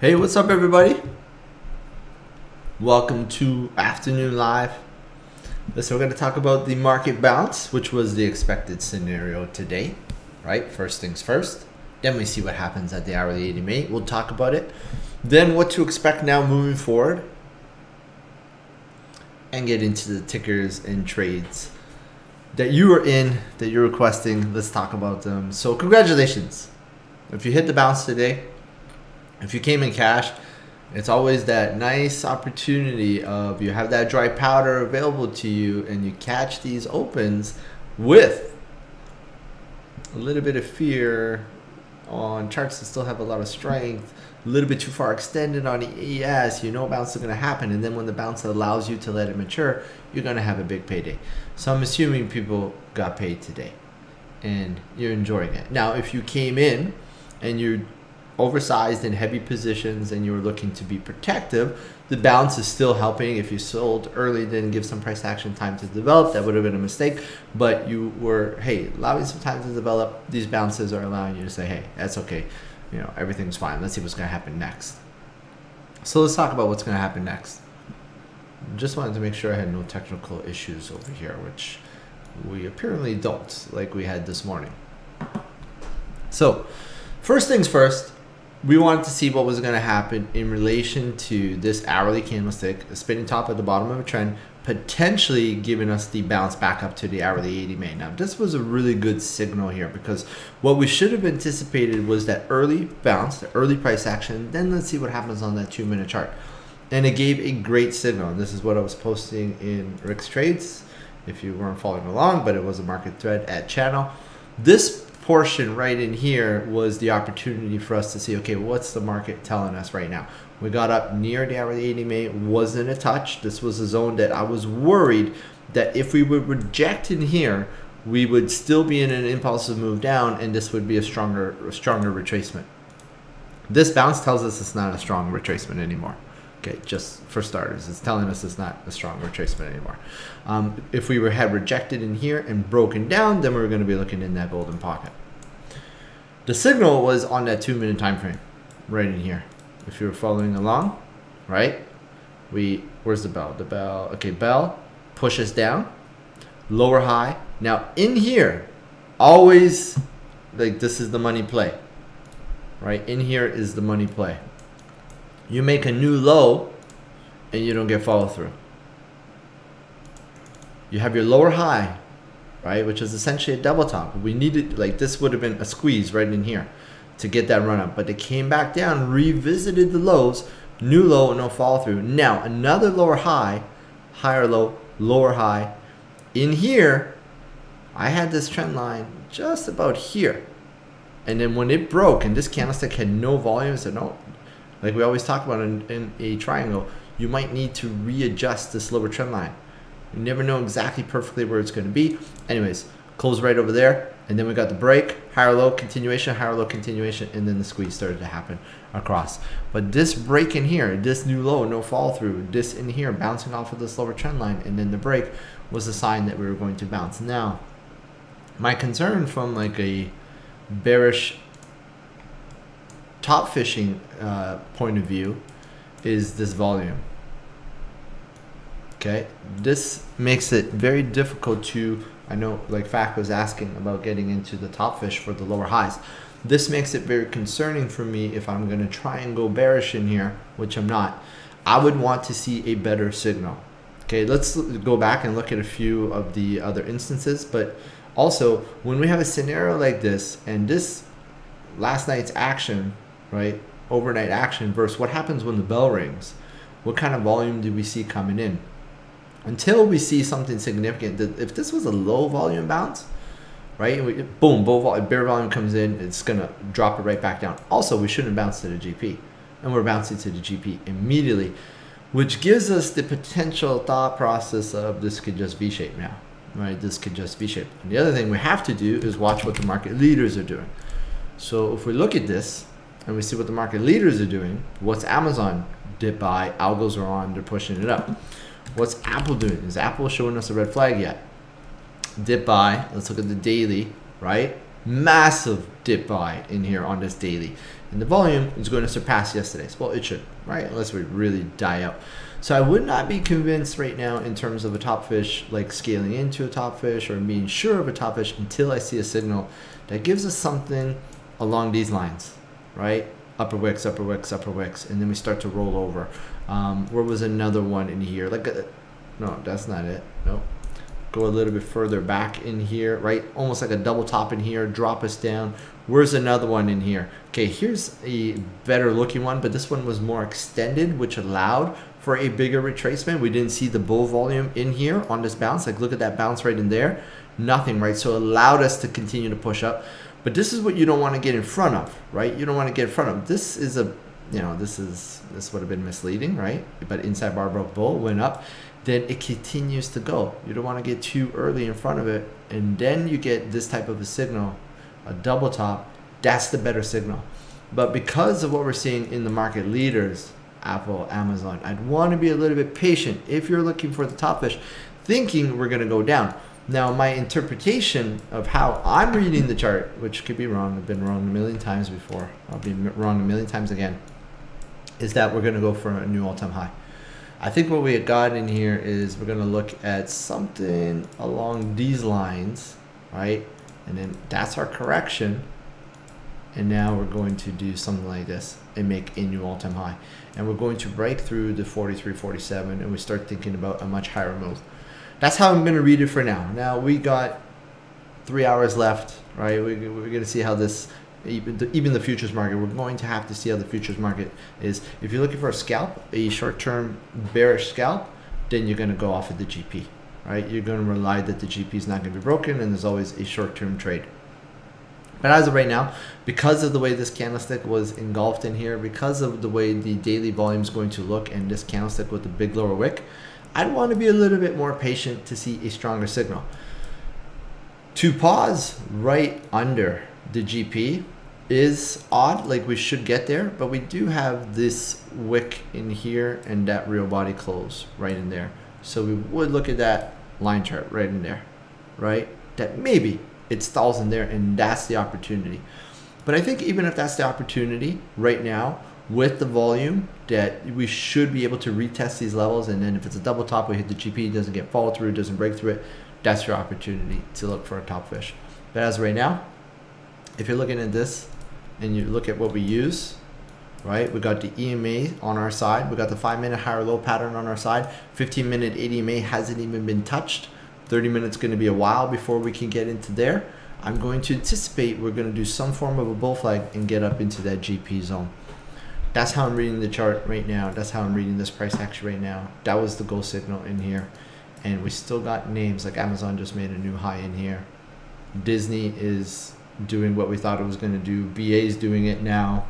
Hey, what's up everybody? Welcome to Afternoon Live. Listen, we're going to talk about the market bounce, which was the expected scenario today, right? First things first. Then we see what happens at the hourly ADMA. We'll talk about it. Then what to expect now moving forward. And get into the tickers and trades that you are in, that you're requesting. Let's talk about them. So congratulations. If you hit the bounce today, if you came in cash, it's always that nice opportunity of you have that dry powder available to you and you catch these opens with a little bit of fear on charts that still have a lot of strength, a little bit too far extended on the ES, you know bounce is going to happen, and then when the bounce allows you to let it mature, you're going to have a big payday. So I'm assuming people got paid today and you're enjoying it. Now, if you came in and you're oversized in heavy positions and you were looking to be protective, the bounce is still helping. If you sold early, then give some price action time to develop. That would have been a mistake, but you were, hey, allowing some time to develop. These bounces are allowing you to say, hey, that's okay, you know, everything's fine, let's see what's going to happen next. So let's talk about what's going to happen next. Just wanted to make sure I had no technical issues over here, which we apparently don't, like we had this morning. So first things first, we wanted to see what was going to happen in relation to this hourly candlestick, a spinning top at the bottom of a trend, potentially giving us the bounce back up to the hourly ADMA. Now, this was a really good signal here because what we should have anticipated was that early bounce, the early price action, then let's see what happens on that 2-minute chart. And it gave a great signal. And this is what I was posting in Rick's Trades, if you weren't following along, but it was a market thread at channel. This portion right in here was the opportunity for us to see, okay, what's the market telling us right now? We got up near the hourly ADMA, wasn't a touch. This was a zone that I was worried that if we would reject in here, we would still be in an impulsive move down and this would be a stronger retracement. This bounce tells us it's not a strong retracement anymore. Okay, just for starters, it's telling us it's not a strong retracement anymore. If we had rejected in here and broken down, then we were going to be looking in that golden pocket. The signal was on that 2-minute time frame, right in here. If you were following along, right? Where's the bell? The bell. Okay, bell pushes down, lower high. Now in here, always like this is the money play, right? In here is the money play. You make a new low and you don't get follow through. You have your lower high, right? Which is essentially a double top. We needed, like this would have been a squeeze right in here to get that run up. But they came back down, revisited the lows, new low, no follow through. Now another lower high, higher low, lower high. In here, I had this trend line just about here. And then when it broke and this candlestick had no volume, so no, like we always talk about in a triangle, you might need to readjust this lower trend line. You never know exactly perfectly where it's going to be. Anyways, close right over there. And then we got the break, higher low continuation, and then the squeeze started to happen across. But this break in here, this new low, no follow through, this in here bouncing off of this lower trend line, and then the break was a sign that we were going to bounce. Now, my concern from like a bearish top fishing point of view is this volume. Okay, this makes it very difficult to, I know like FAC was asking about getting into the top fish for the lower highs. This makes it very concerning for me if I'm gonna try and go bearish in here, which I'm not. I would want to see a better signal. Okay, let's go back and look at a few of the other instances, but also when we have a scenario like this and this last night's action, right? Overnight action versus what happens when the bell rings. What kind of volume do we see coming in? Until we see something significant, that if this was a low volume bounce, right? Boom, bear volume comes in, it's gonna drop it right back down. Also, we shouldn't bounce to the GP, and we're bouncing to the GP immediately, which gives us the potential thought process of this could just V-shape now, right? This could just V-shape. And the other thing we have to do is watch what the market leaders are doing. So if we look at this, and we see what the market leaders are doing. What's Amazon did buy? Algos are on, they're pushing it up. What's Apple doing? Is Apple showing us a red flag yet? Dip buy, let's look at the daily, right? massive dip buy in here on this daily, and the volume is going to surpass yesterday's. Well, it should, right? Unless we really die up. So I would not be convinced right now in terms of a top fish, like scaling into a top fish or being sure of a top fish, until I see a signal that gives us something along these lines, right? Upper wicks, upper wicks, upper wicks, and then we start to roll over. Where was another one in here? Like, no, that's not it. Nope. Go a little bit further back in here, right? Almost like a double top in here, drop us down. Where's another one in here? Okay, here's a better looking one, but this one was more extended, which allowed for a bigger retracement. We didn't see the bull volume in here on this bounce. Like, look at that bounce right in there. Nothing, right? So it allowed us to continue to push up. But this is what you don't want to get in front of, right? You don't want to get in front of. This is a, you know, this would have been misleading, right? But inside bar broke bull, went up, then it continues to go. You don't want to get too early in front of it, and then you get this type of a signal, a double top. That's the better signal. But because of what we're seeing in the market leaders, Apple, Amazon, I'd want to be a little bit patient if you're looking for the top fish, thinking we're going to go down. Now, my interpretation of how I'm reading the chart, which could be wrong, I've been wrong a million times before, I'll be wrong a million times again, is that we're going to go for a new all-time high. I think what we had got in here is we're going to look at something along these lines, right? And then that's our correction. And now we're going to do something like this and make a new all-time high. And we're going to break through the 43.47, and we start thinking about a much higher move. That's how I'm going to read it for now. Now, we got 3 hours left, right? We're going to see how this, even the futures market, we're going to have to see how the futures market is. If you're looking for a scalp, a short-term bearish scalp, then you're going to go off of the GP, right? You're going to rely that the GP is not going to be broken, and there's always a short-term trade. But as of right now, because of the way this candlestick was engulfed in here, because of the way the daily volume is going to look, and this candlestick with the big lower wick, I'd want to be a little bit more patient to see a stronger signal. To pause right under the GP is odd, like we should get there, but we do have this wick in here and that real body close right in there. So we would look at that line chart right in there, right? That maybe it stalls in there, and that's the opportunity. But I think even if that's the opportunity right now, with the volume, that we should be able to retest these levels, and then if it's a double top, we hit the GP, doesn't get follow through, doesn't break through it, that's your opportunity to look for a top fish. But as of right now, if you're looking at this and you look at what we use, right, we got the EMA on our side, we got the 5-minute higher low pattern on our side, 15-minute ADMA hasn't even been touched, 30 minutes going to be a while before we can get into there. I'm going to anticipate we're going to do some form of a bull flag and get up into that GP zone. That's how I'm reading the chart right now. That's how I'm reading this price action right now. That was the gold signal in here. And we still got names like Amazon just made a new high in here. Disney is doing what we thought it was going to do. BA is doing it now.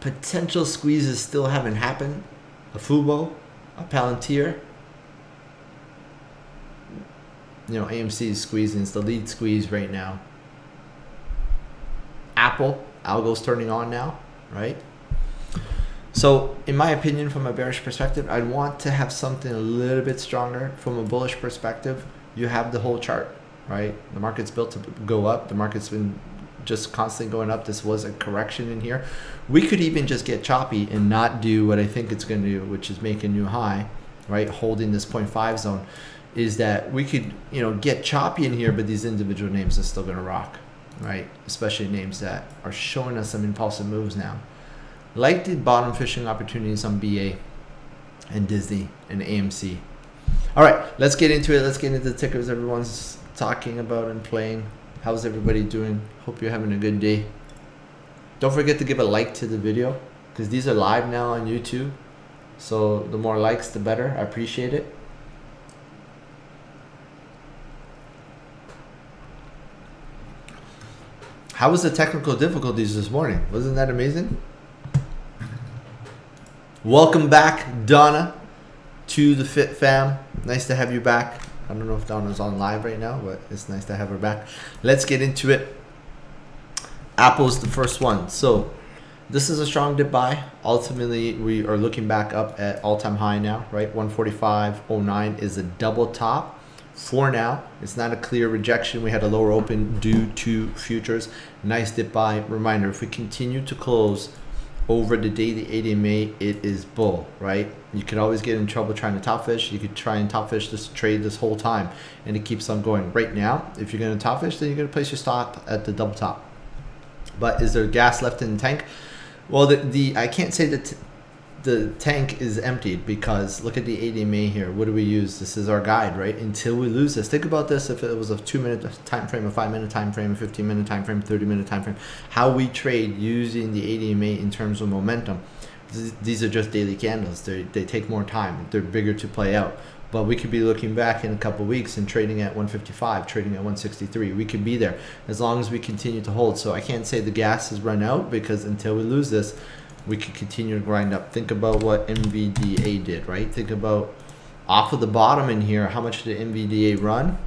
Potential squeezes still haven't happened. A Fubo, a Palantir. You know, AMC is squeezing. It's the lead squeeze right now. Apple, algo's turning on now, right? So in my opinion, from a bearish perspective, I'd want to have something a little bit stronger. From a bullish perspective, you have the whole chart, right? The market's built to go up. The market's been just constantly going up. This was a correction in here. We could even just get choppy and not do what I think it's going to do, which is make a new high, right? Holding this 0.5 zone, is that we could, you know, get choppy in here, but these individual names are still going to rock, right? Especially names that are showing us some impulsive moves now, like the bottom fishing opportunities on BA and Disney and AMC. All right, let's get into it. Let's get into the tickers everyone's talking about and playing. How's everybody doing? Hope you're having a good day. Don't forget to give a like to the video, because these are live now on YouTube. So the more likes, the better. I appreciate it. How was the technical difficulties this morning? Wasn't that amazing? Welcome back, Donna, to the FIT FAM. Nice to have you back. I don't know if Donna's on live right now, but it's nice to have her back. Let's get into it. Apple's the first one. So This is a strong dip buy. Ultimately, we are looking back up at all-time high now, right? 145.09 is a double top for now. It's not a clear rejection. We had a lower open due to futures. Nice dip buy. Reminder, if we continue to close over the daily ADMA, it is bull, right? You could always get in trouble trying to top fish. You could try and top fish this trade this whole time, and it keeps on going. Right now, if you're going to top fish, then you're going to place your stop at the double top. But is there gas left in the tank? Well, I can't say that the tank is emptied, because look at the ADMA here. What do we use? This is our guide, right? Until we lose this. Think about this. If it was a 2-minute time frame, a 5-minute time frame, a 15-minute time frame, 30-minute time frame, how we trade using the ADMA in terms of momentum. These are just daily candles. They take more time. They're bigger to play out. But we could be looking back in a couple of weeks and trading at 155, trading at 163. We could be there as long as we continue to hold. So I can't say the gas has run out, because until we lose this, we could continue to grind up. Think about what NVDA did, right? Think about off of the bottom in here, how much did NVDA run?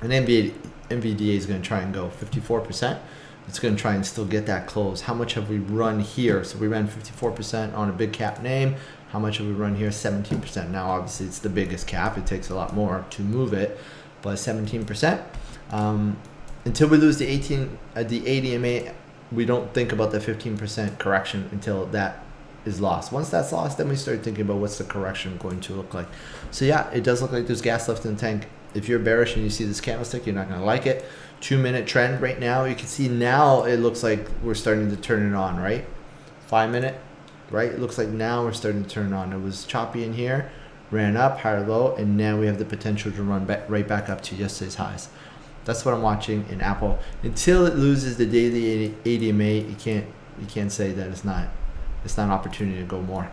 And NVDA is going to try and go 54%. It's going to try and still get that close. How much have we run here? So we ran 54% on a big cap name. How much have we run here? 17%. Now, obviously, it's the biggest cap. It takes a lot more to move it, but 17%. Until we lose the ADMA, we don't think about the 15% correction until that is lost. Once that's lost, then we start thinking about what's the correction going to look like. So yeah, it does look like there's gas left in the tank. If you're bearish and you see this candlestick, you're not going to like it. 2-minute trend right now. You can see now it looks like we're starting to turn it on, right? 5-minute, right? It looks like now we're starting to turn it on. It was choppy in here, ran up, higher low, and now we have the potential to run back, right back up to yesterday's highs. That's what I'm watching in Apple. Until it loses the daily ADMA, you can't say that it's not an opportunity to go more.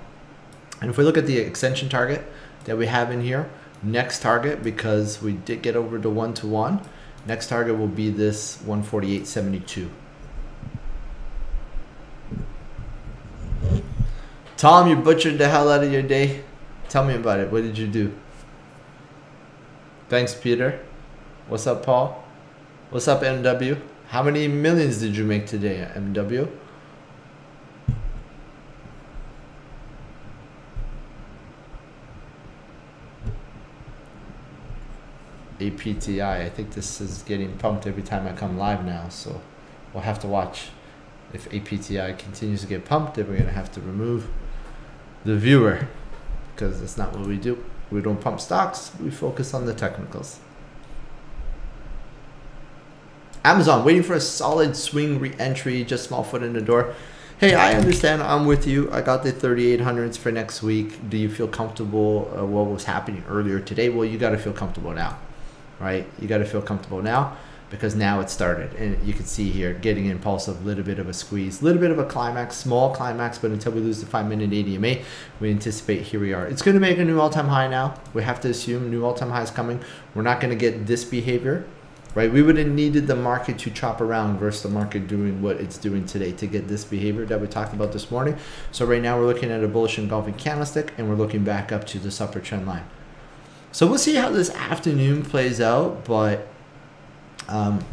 And if we look at the extension target that we have in here, next target, because we did get over to 1-to-1, next target will be this 148.72. Tom, you butchered the hell out of your day. Tell me about it. What did you do? Thanks, Peter. What's up, Paul? What's up, MW? How many millions did you make today, MW? APTI. I think this is getting pumped every time I come live now, so we'll have to watch. If APTI continues to get pumped, then we're going to have to remove the viewer, because that's not what we do. We don't pump stocks. We focus on the technicals. Amazon waiting for a solid swing re-entry, just small foot in the door. Hey, I understand. I'm with you. I got the 3,800s for next week. Do you feel comfortable? What was happening earlier today? Well, you got to feel comfortable now, right? You got to feel comfortable now, because now it started. And you can see here, getting impulsive, little bit of a squeeze, little bit of a climax, small climax, but until we lose the 5-minute ADMA, we anticipate here we are. It's going to make a new all-time high now. We have to assume new all-time high is coming. We're not going to get this behavior. Right, we would have needed the market to chop around versus the market doing what it's doing today to get this behavior that we talked about this morning. So right now we're looking at a bullish engulfing candlestick, and we're looking back up to this upper trend line. So we'll see how this afternoon plays out, but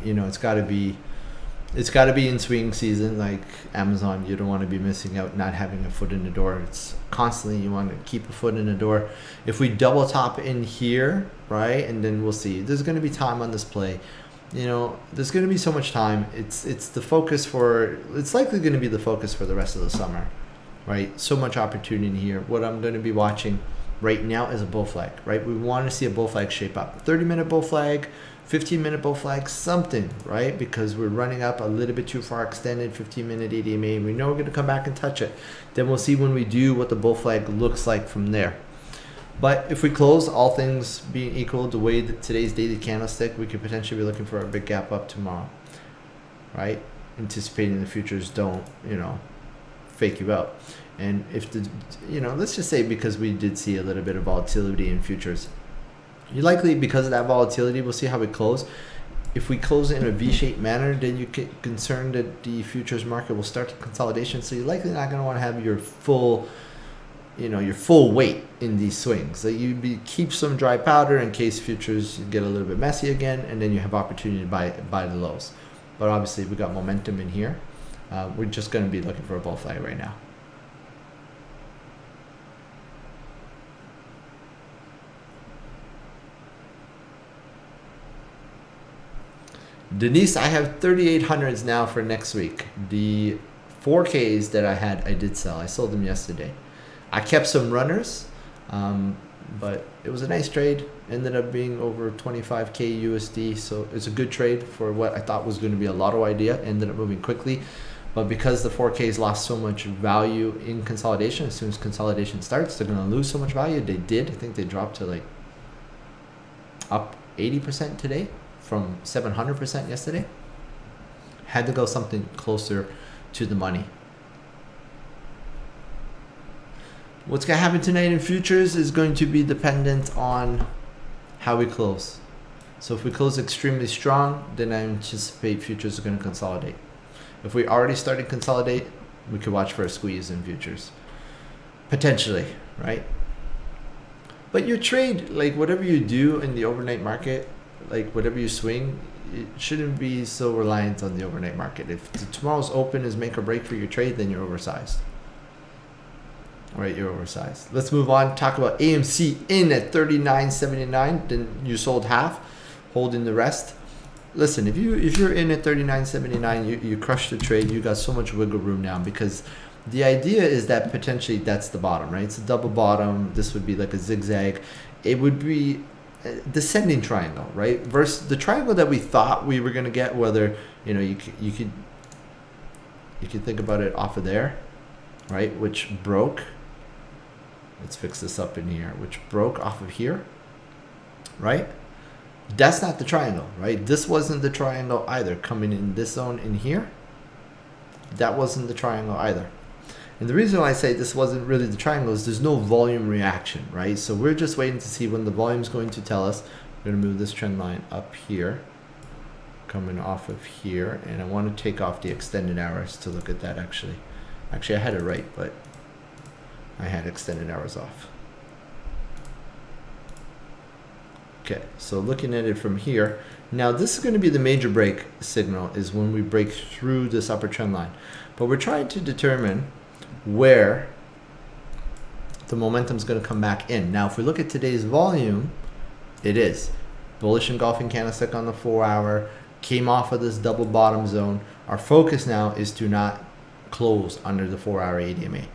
you know, it's got to be in swing season. Like Amazon, you don't want to be missing out, not having a foot in the door. It's constantly, you want to keep a foot in the door. If we double top in here, right, and then we'll see. There's going to be time on this play. You know, there's going to be so much time. It's the focus for, it's likely going to be the focus for the rest of the summer, right? So much opportunity here. What I'm going to be watching right now is a bull flag, right? We want to see a bull flag shape up. 30-minute bull flag, 15-minute bull flag, something, right? Because we're running up a little bit too far, extended 15-minute ADMA. We know we're going to come back and touch it. Then we'll see when we do what the bull flag looks like from there. But if we close, all things being equal, the way that today's daily candlestick, we could potentially be looking for a big gap up tomorrow, right? Anticipating the futures don't, you know, fake you out. And if the, you know, let's just say, because we did see a little bit of volatility in futures, you likely, because of that volatility, we'll see how we close. If we close in a V-shaped manner, then you get concerned that the futures market will start consolidation. So you're likely not going to want to have your full, you know, your full weight in these swings. So you keep some dry powder in case futures get a little bit messy again, and then you have opportunity to buy the lows. But obviously, we got momentum in here. We're just going to be looking for a bull flag right now. Denise, I have 3,800s now for next week. The 4Ks that I had, I did sell. I sold them yesterday. I kept some runners, but it was a nice trade. Ended up being over 25K USD. So it's a good trade for what I thought was going to be a lotto idea. Ended up moving quickly. But because the 4Ks lost so much value in consolidation, as soon as consolidation starts, they're going to lose so much value. They did. I think they dropped to like up 80% today from 700% yesterday. Had to go something closer to the money. What's going to happen tonight in futures is going to be dependent on how we close. So if we close extremely strong, then I anticipate futures are going to consolidate. If we already started consolidate, we could watch for a squeeze in futures. Potentially, right? But your trade, like whatever you do in the overnight market, like whatever you swing, it shouldn't be so reliant on the overnight market. If tomorrow's open is make or break for your trade, then you're oversized. All right, you're oversized. Let's move on. Talk about AMC in at 39.79. Then you sold half, holding the rest. Listen, if you're in at 39.79, you crushed the trade. You got so much wiggle room now because the idea is that potentially that's the bottom, right? It's a double bottom. This would be like a zigzag. It would be descending triangle, right? Versus the triangle that we thought we were gonna get. Whether you know you could think about it off of there, right? Which broke. Let's fix this up in here. Which broke off of here, right? That's not the triangle, right? This wasn't the triangle either. Coming in this zone in here, that wasn't the triangle either. And the reason why I say this wasn't really the triangle is there's no volume reaction, right? So we're just waiting to see when the volume's going to tell us. We're going to move this trend line up here, coming off of here. And I want to take off the extended hours to look at that actually. Actually, I had it right, but I had extended hours off. Okay, so looking at it from here. Now this is going to be the major break signal is when we break through this upper trend line. But we're trying to determine where the momentum is going to come back in. Now if we look at today's volume, it is bullish engulfing candlestick on the 4 hour, came off of this double bottom zone. Our focus now is to not close under the 4 hour ADMA,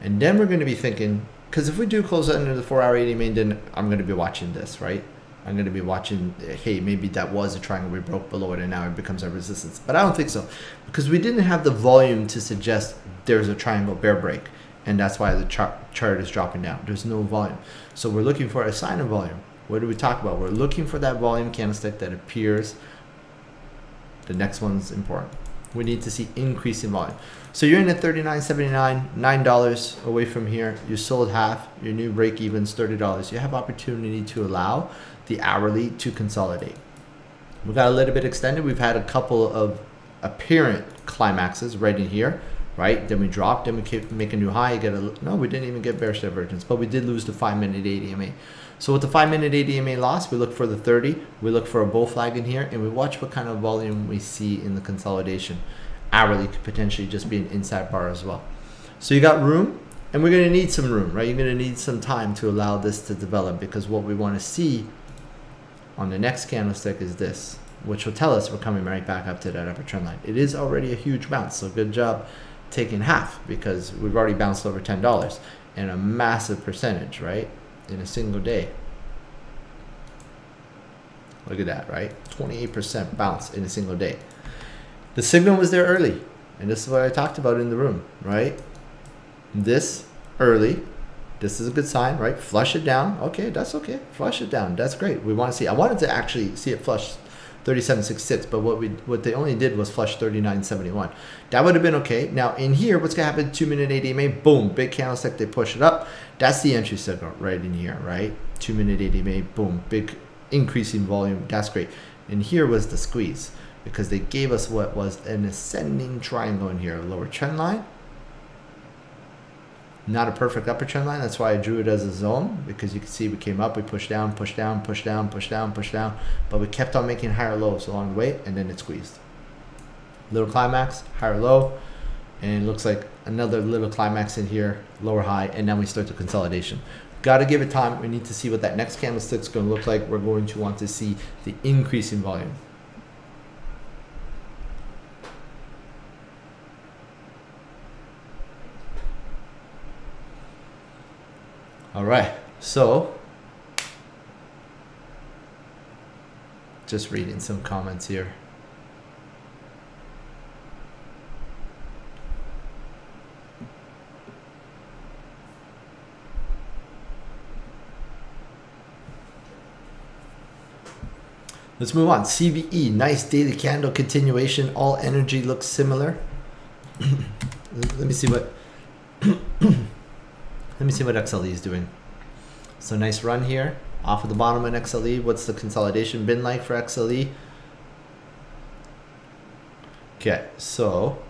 and then we're going to be thinking, because if we do close under the 4 hour ADMA, then I'm going to be watching this, right? I'm going to be watching, hey, maybe that was a triangle, we broke below it and now it becomes our resistance. But I don't think so, because we didn't have the volume to suggest there's a triangle bear break, and that's why the chart is dropping down. There's no volume. So we're looking for a sign of volume. What do we talk about? We're looking for that volume candlestick that appears. The next one's important. We need to see increase in volume. So you're in at 39.79, $9 away from here. You sold half. Your new break even's $30. You have opportunity to allow the hourly to consolidate. We got a little bit extended. We've had a couple of apparent climaxes right in here, right? Then we dropped, then we make a new high. You get a, no, we didn't even get bearish divergence, but we did lose the 5 minute ADMA. So with the 5 minute ADMA loss, we look for the 30, we look for a bull flag in here, and we watch what kind of volume we see in the consolidation. Hourly could potentially just be an inside bar as well. So you got room. And we're going to need some room, right? You're going to need some time to allow this to develop, because what we want to see on the next candlestick is this, which will tell us we're coming right back up to that upper trend line. It is already a huge bounce, so good job taking half, because we've already bounced over $10 and a massive percentage, right? In a single day. Look at that, right? 28% bounce in a single day. The signal was there early, and this is what I talked about in the room, right? This early, this is a good sign, right? Flush it down. Okay, that's okay. Flush it down. That's great. We want to see. I wanted to actually see it flush 37.66, but what they only did was flush 39.71. That would have been okay. Now in here, what's gonna happen? 2 minute ADMA, boom, big candlestick. They push it up. That's the entry signal right in here, right? 2 minute ADMA, boom, big increasing volume. That's great. And here was the squeeze, because they gave us what was an ascending triangle in here, a lower trend line. Not a perfect upper trend line. That's why I drew it as a zone, because you can see we came up, we pushed down, pushed down, pushed down, pushed down, pushed down, but we kept on making higher lows along the way, and then it squeezed. little climax, higher low, and it looks like another little climax in here, lower high, and now we start the consolidation. Got to give it time. We need to see what that next candlestick's going to look like. We're going to want to see the increase in volume. All right, so just reading some comments here. Let's move on. CVE, nice daily candle continuation. All energy looks similar. Let me see what XLE is doing. So nice run here off of the bottom in XLE. What's the consolidation been like for XLE? Okay, so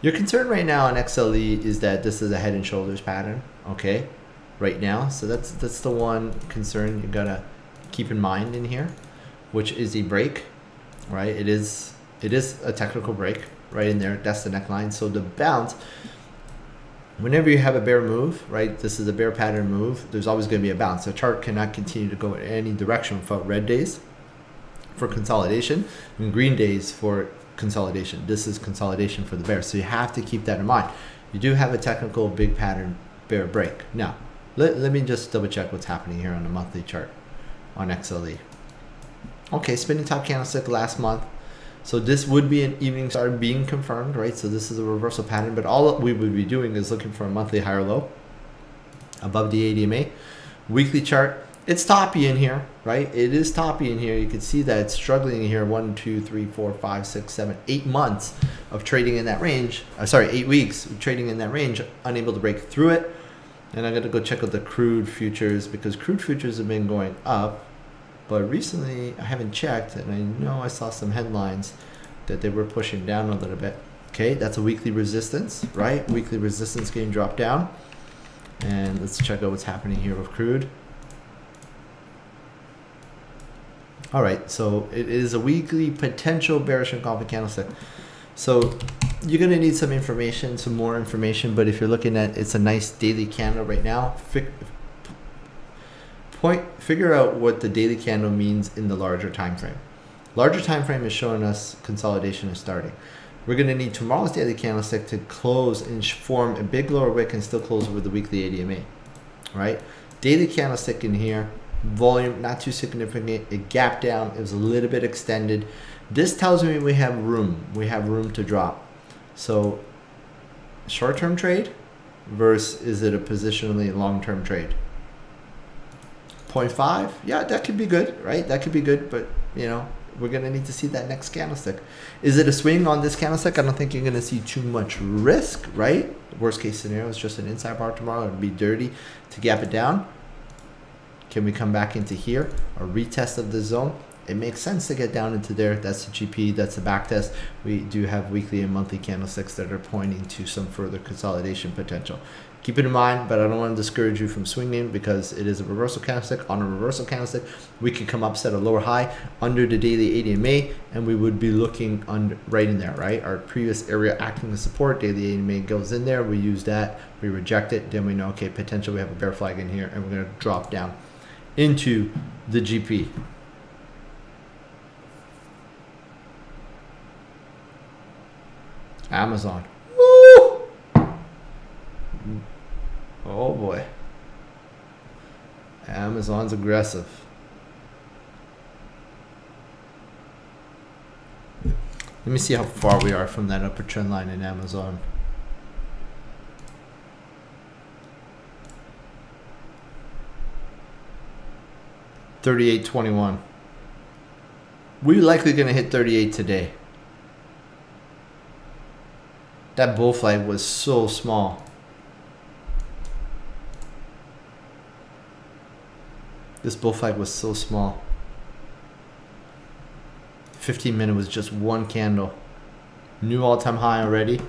your concern right now on XLE is that this is a head and shoulders pattern, okay? Right now, so that's the one concern you gotta keep in mind in here, which is a break, right? It is a technical break right in there. That's the neckline. So the bounce, whenever you have a bear move, right, this is a bear pattern move, there's always going to be a bounce. The chart cannot continue to go in any direction without red days for consolidation and green days for consolidation. This is consolidation for the bear, so you have to keep that in mind. You do have a technical big pattern bear break. Now let me just double check what's happening here on the monthly chart on XLE. Okay, spinning top candlestick last month. So this would be an evening star being confirmed, right? So this is a reversal pattern, but all we would be doing is looking for a monthly higher low above the ADMA. Weekly chart, it's toppy in here, right? It is toppy in here. You can see that it's struggling in here. 1, 2, 3, 4, 5, 6, 7, 8 months of trading in that range. Sorry, 8 weeks of trading in that range, unable to break through it. And I'm going to go check out the crude futures because crude futures have been going up. But recently, I haven't checked, and I know I saw some headlines that they were pushing down a little bit. Okay, that's a weekly resistance, right? Weekly resistance getting dropped down. And let's check out what's happening here with crude. All right, so it is a weekly potential bearish and confident candlestick. So you're going to need some information, some more information, but if you're looking at, it's a nice daily candle right now. Figure out what the daily candle means in the larger time frame. Larger time frame is showing us consolidation is starting. We're going to need tomorrow's daily candlestick to close and form a big lower wick and still close with the weekly ADMA, right? Daily candlestick in here, volume not too significant, it gapped down, it was a little bit extended. This tells me we have room. We have room to drop. So short-term trade versus is it a positionally long-term trade? 0.5, yeah, that could be good, right? That could be good, but you know, we're gonna need to see that next candlestick. Is it a swing on this candlestick? I don't think you're gonna see too much risk, right? Worst case scenario is just an inside bar tomorrow. It'd be dirty to gap it down. Can we come back into here? A retest of the zone. It makes sense to get down into there. That's the GP, that's the back test. We do have weekly and monthly candlesticks that are pointing to some further consolidation potential. Keep it in mind, but I don't want to discourage you from swinging because it is a reversal candlestick. On a reversal candlestick, we could come up, set a lower high under the daily ADMA, and we would be looking under, right in there, right? Our previous area acting as support, daily ADMA goes in there, we use that, we reject it, then we know, okay, potentially we have a bear flag in here, and we're gonna drop down into the GP. Amazon. Woo! Oh boy. Amazon's aggressive. Let me see how far we are from that upper trend line in Amazon. $38.21. We're likely going to hit 38 today. That bull flag was so small. This bull flag was so small. 15-minute was just one candle. New all-time high already.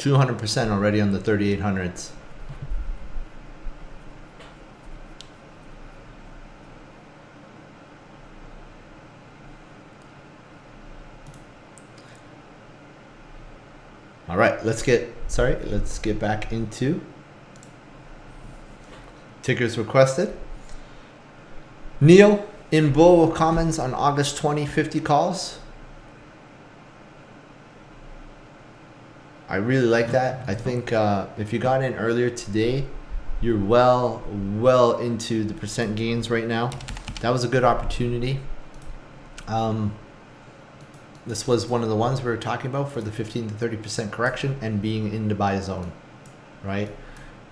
200% already on the 3800s. All right, let's get back into tickers requested. NIO in bull will comments on August 20, 50 calls. I really like that. I think if you got in earlier today, you're well into the percent gains right now. That was a good opportunity. This was one of the ones we were talking about for the 15 to 30% correction and being in the buy zone, right?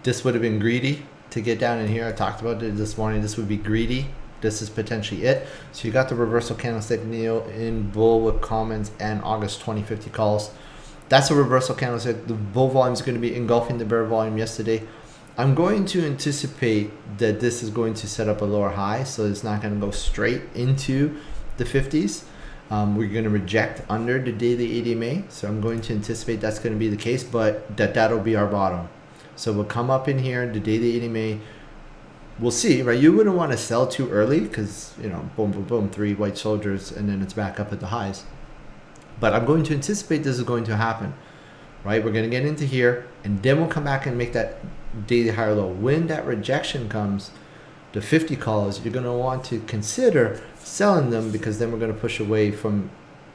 This would have been greedy to get down in here. I talked about it this morning. This would be greedy. This is potentially it. So you got the reversal candlestick NIO in bull with comments and August 2050 calls. That's a reversal candlestick. The bull volume is going to be engulfing the bear volume yesterday. I'm going to anticipate that this is going to set up a lower high, so it's not going to go straight into the 50s. We're going to reject under the daily ADMA, so I'm going to anticipate that's going to be the case, but that'll be our bottom. So we'll come up in here, the daily ADMA. We'll see, right? You wouldn't want to sell too early because, you know, boom, boom, boom, three white soldiers, and then it's back up at the highs. But I'm going to anticipate this is going to happen, right? We're going to get into here, and then we'll come back and make that daily higher low. When that rejection comes, the 50 calls, you're going to want to consider selling them, because then we're going to push away from,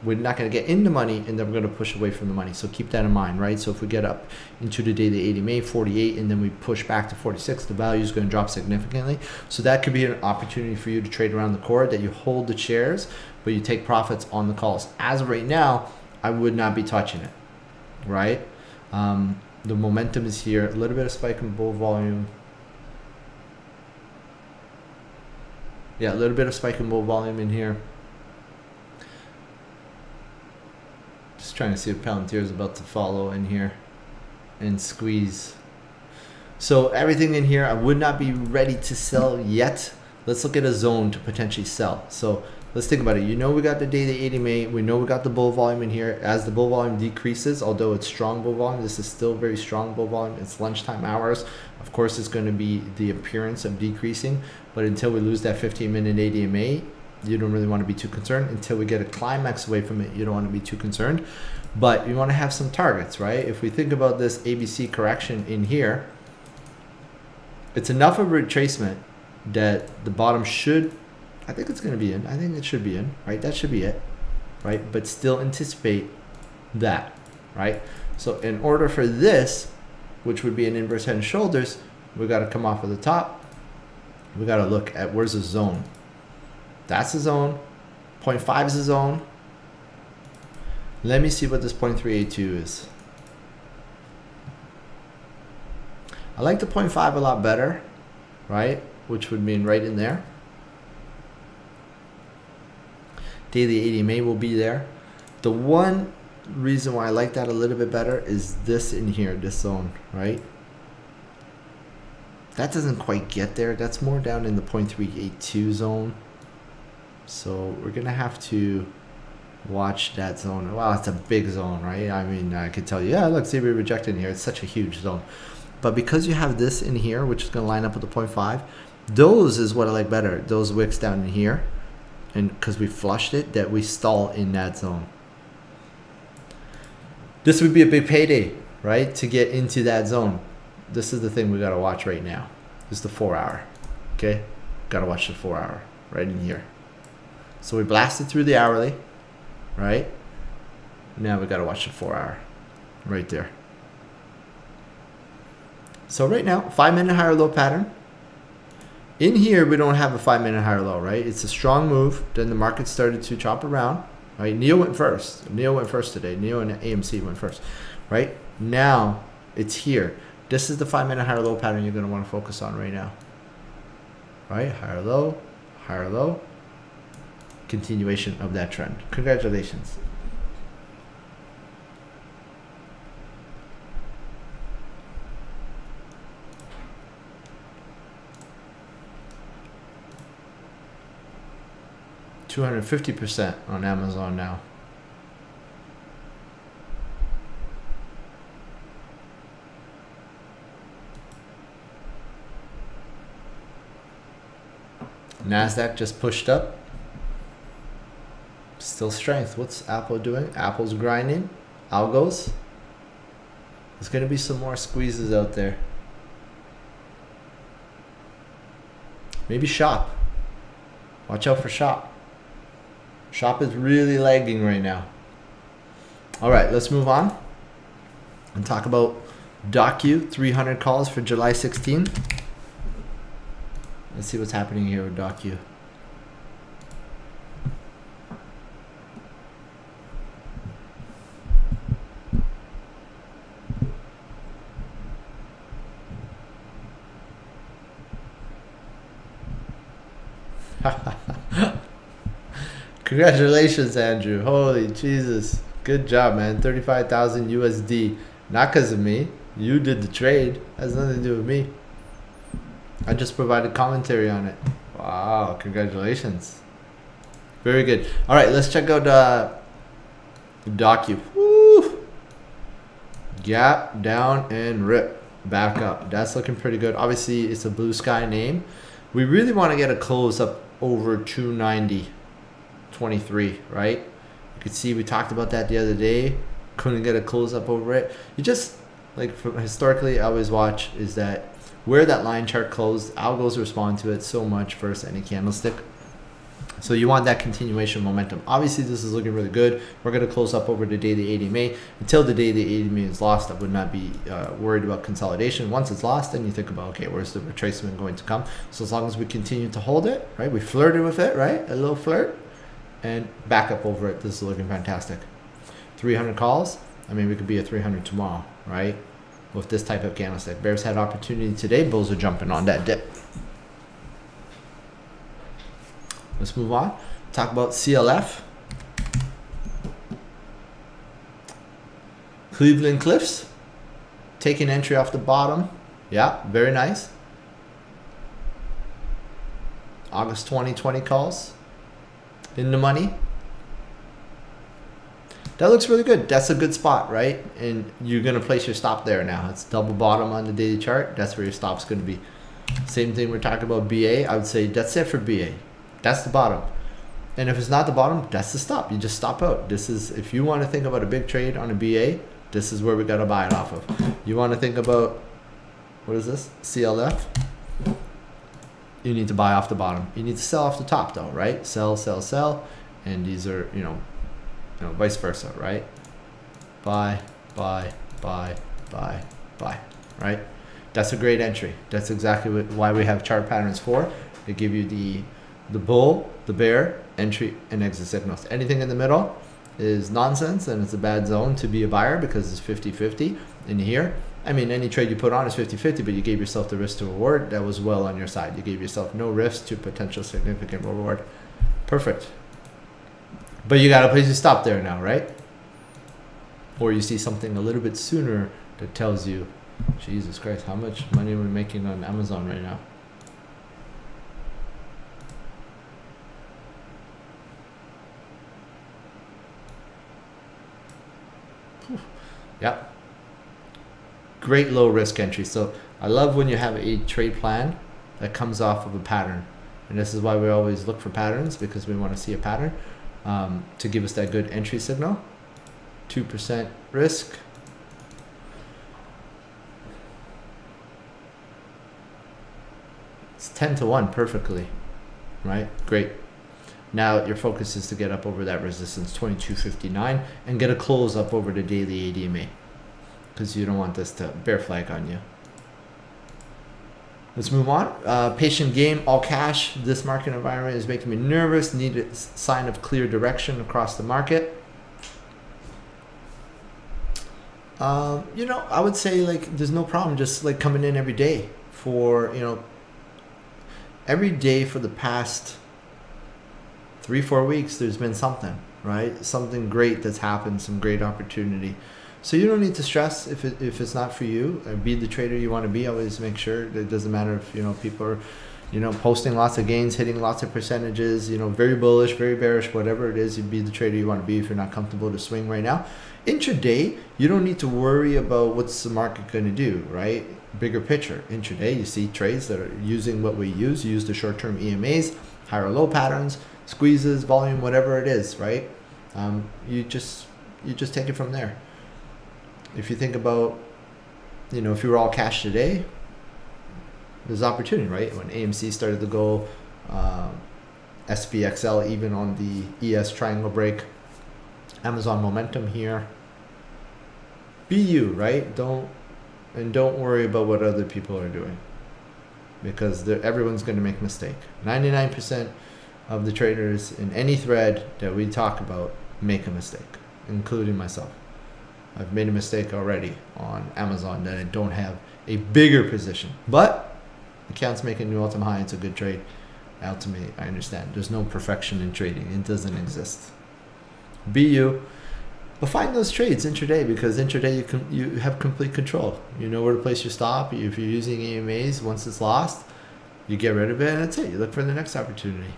we're not going to get in the money, and then we're going to push away from the money. So keep that in mind, right? So if we get up into the daily ADMA 48, and then we push back to 46, the value is going to drop significantly. So that could be an opportunity for you to trade around the core, that you hold the shares, but you take profits on the calls. As of right now, I would not be touching it, right? The momentum is here, a little bit of spike in bull volume. Yeah, a little bit of spike in bull volume in here. Just trying to see if Palantir is about to follow in here and squeeze. So everything in here, I would not be ready to sell yet. Let's look at a zone to potentially sell. So let's think about it. You know, we got the daily ADMA. We know we got the bull volume in here. As the bull volume decreases, although it's strong bull volume, this is still very strong bull volume. It's lunchtime hours. Of course, it's going to be the appearance of decreasing. But until we lose that 15-minute ADMA, you don't really want to be too concerned. Until we get a climax away from it, you don't want to be too concerned. But you want to have some targets, right? If we think about this ABC correction in here, it's enough of a retracement that the bottom should, I think it's going to be in. I think it should be in, right? That should be it, right? But still anticipate that, right? So in order for this, which would be an inverse head and shoulders, we got to come off of the top. We got to look at where's the zone. That's the zone. 0.5 is the zone. Let me see what this 0.382 is. I like the 0.5 a lot better, right? Which would mean right in there. Daily ADMA will be there. The one reason why I like that a little bit better is this in here, this zone, right? That doesn't quite get there. That's more down in the 0.382 zone. So we're gonna have to watch that zone. Wow, it's a big zone, right? I mean, I could tell you, yeah, look, see, we rejected here. It's such a huge zone. But because you have this in here, which is gonna line up with the 0.5, those is what I like better. Those wicks down in here. And because we flushed it, that we stall in that zone. This would be a big payday, right? To get into that zone. This is the thing we got to watch right now. This is the 4 hour, okay? Got to watch the 4 hour right in here. So we blasted through the hourly, right? Now we got to watch the 4 hour right there. So right now, 5 minute higher low pattern. In here, we don't have a 5 minute higher low, right? It's a strong move. Then the market started to chop around, right? NIO went first. NIO went first today. NIO and AMC went first, right? Now it's here. This is the 5 minute higher low pattern you're going to want to focus on right now, right? Higher low, higher low. Continuation of that trend. Congratulations. $250% on Amazon now. Nasdaq just pushed up. Still strength. What's Apple doing? Apple's grinding. Algos. There's going to be some more squeezes out there. Maybe SHOP. Watch out for SHOP. SHOP is really lagging right now. All right, let's move on and talk about DOCU. 300 calls for July 16. Let's see what's happening here with DOCU. Congratulations, Andrew. Holy Jesus. Good job, man. 35,000 USD. Not because of me. You did the trade. Has nothing to do with me. I just provided commentary on it. Wow. Congratulations. Very good. All right. Let's check out DOCU. Woo! Gap down and rip. Back up. That's looking pretty good. Obviously, it's a blue sky name. We really want to get a close up over 290.23, right? You could see we talked about that the other day. Couldn't get a close up over it. You just, like, from historically, I always watch is that where that line chart closed, algos respond to it so much versus any candlestick. So you want that continuation momentum. Obviously, this is looking really good. We're going to close up over the day the ADMA. Until the day the ADMA is lost, I would not be worried about consolidation. Once it's lost, then you think about, okay, where's the retracement going to come? So as long as we continue to hold it, right? We flirted with it, right? A little flirt. And back up over it. This is looking fantastic. 300 calls. I mean, we could be at 300 tomorrow, right? With this type of candlestick. Bears had opportunity today. Bulls are jumping on that dip. Let's move on. Talk about CLF. Cleveland Cliffs. Taking entry off the bottom. Yeah, very nice. August 2020 calls. In the money. That looks really good. That's a good spot, right? And you're going to place your stop there now. It's double bottom on the daily chart. That's where your stop's going to be. Same thing we're talking about BA. I would say that's it for BA. That's the bottom. And if it's not the bottom, that's the stop. You just stop out. This is, if you want to think about a big trade on a BA, this is where we got to buy it off of. You want to think about, what is this? CLF. You need to buy off the bottom. You need to sell off the top though, right? Sell, sell, sell. And these are, you know, vice versa, right? Buy, right? That's a great entry. That's exactly what, why we have chart patterns for. They give you the bull, the bear, entry and exit signals. Anything in the middle is nonsense and it's a bad zone to be a buyer because it's 50-50 in here. I mean, any trade you put on is 50-50, but you gave yourself the risk to reward. That was well on your side. You gave yourself no risk to potential significant reward. Perfect. But you got to place your stop there now, right? Or you see something a little bit sooner that tells you, Jesus Christ, how much money are we making on Amazon right now? Whew. Yeah. Great low risk entry. So I love when you have a trade plan that comes off of a pattern. And this is why we always look for patterns, because we want to see a pattern to give us that good entry signal. 2% risk. It's 10-to-1 perfectly, right? Great. Now your focus is to get up over that resistance 22.59 and get a close up over the daily ADMA. Because you don't want this to bear flag on you. Let's move on. Patient game, all cash. This market environment is making me nervous. Need a sign of clear direction across the market. You know, I would say like there's no problem just like coming in every day for, you know, every day for the past 3-4 weeks. There's been something, right? Something great that's happened. Some great opportunity. So you don't need to stress if it's not for you. Be the trader you want to be. Always make sure that it doesn't matter if, you know, people are, you know, posting lots of gains, hitting lots of percentages, you know, very bullish, very bearish, whatever it is. You be the trader you want to be if you're not comfortable to swing right now. Intraday, you don't need to worry about what's the market going to do, right? Bigger picture. Intraday, you see trades that are using what we use. You use the short-term EMAs. higher or low patterns, squeezes, volume, whatever it is, right? You just take it from there. If you think about, you know, if you were all cash today, there's opportunity, right? When AMC started to go, SPXL even on the ES triangle break, Amazon momentum here. Be you, right? Don't worry about what other people are doing, because everyone's going to make a mistake. 99% of the traders in any thread that we talk about make a mistake, including myself. I've made a mistake already on Amazon that I don't have a bigger position, but accounts make a new all-time high. It's a good trade. Ultimately, I understand there's no perfection in trading. It doesn't exist. Be you, but find those trades intraday, because intraday you have complete control. You know where to place your stop. If you're using EMAs, once it's lost, you get rid of it, and that's it. You look for the next opportunity.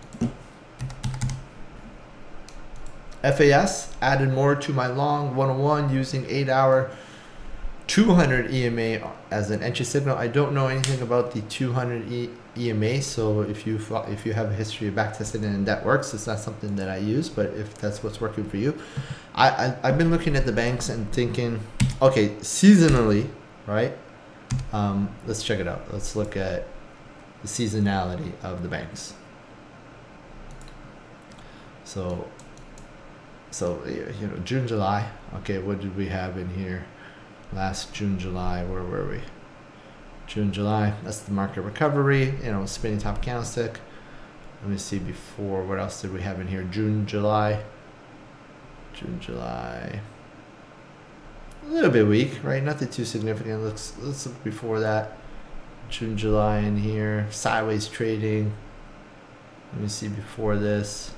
FAS added more to my long 101 using 8-hour 200 EMA as an entry signal. I don't know anything about the 200 EMA, so if you have a history of backtesting and that works, it's not something that I use, but if that's what's working for you. I've been looking at the banks and thinking, okay, seasonally, right? Let's check it out. Let's look at the seasonality of the banks. So you know, June, July. Okay, what did we have in here? Last June, July, where were we? June, July. That's the market recovery. You know, spinning top candlestick. Let me see before. What else did we have in here? June, July. June, July. A little bit weak, right? Nothing too significant. Let's look before that. June, July in here. Sideways trading. Let me see before this.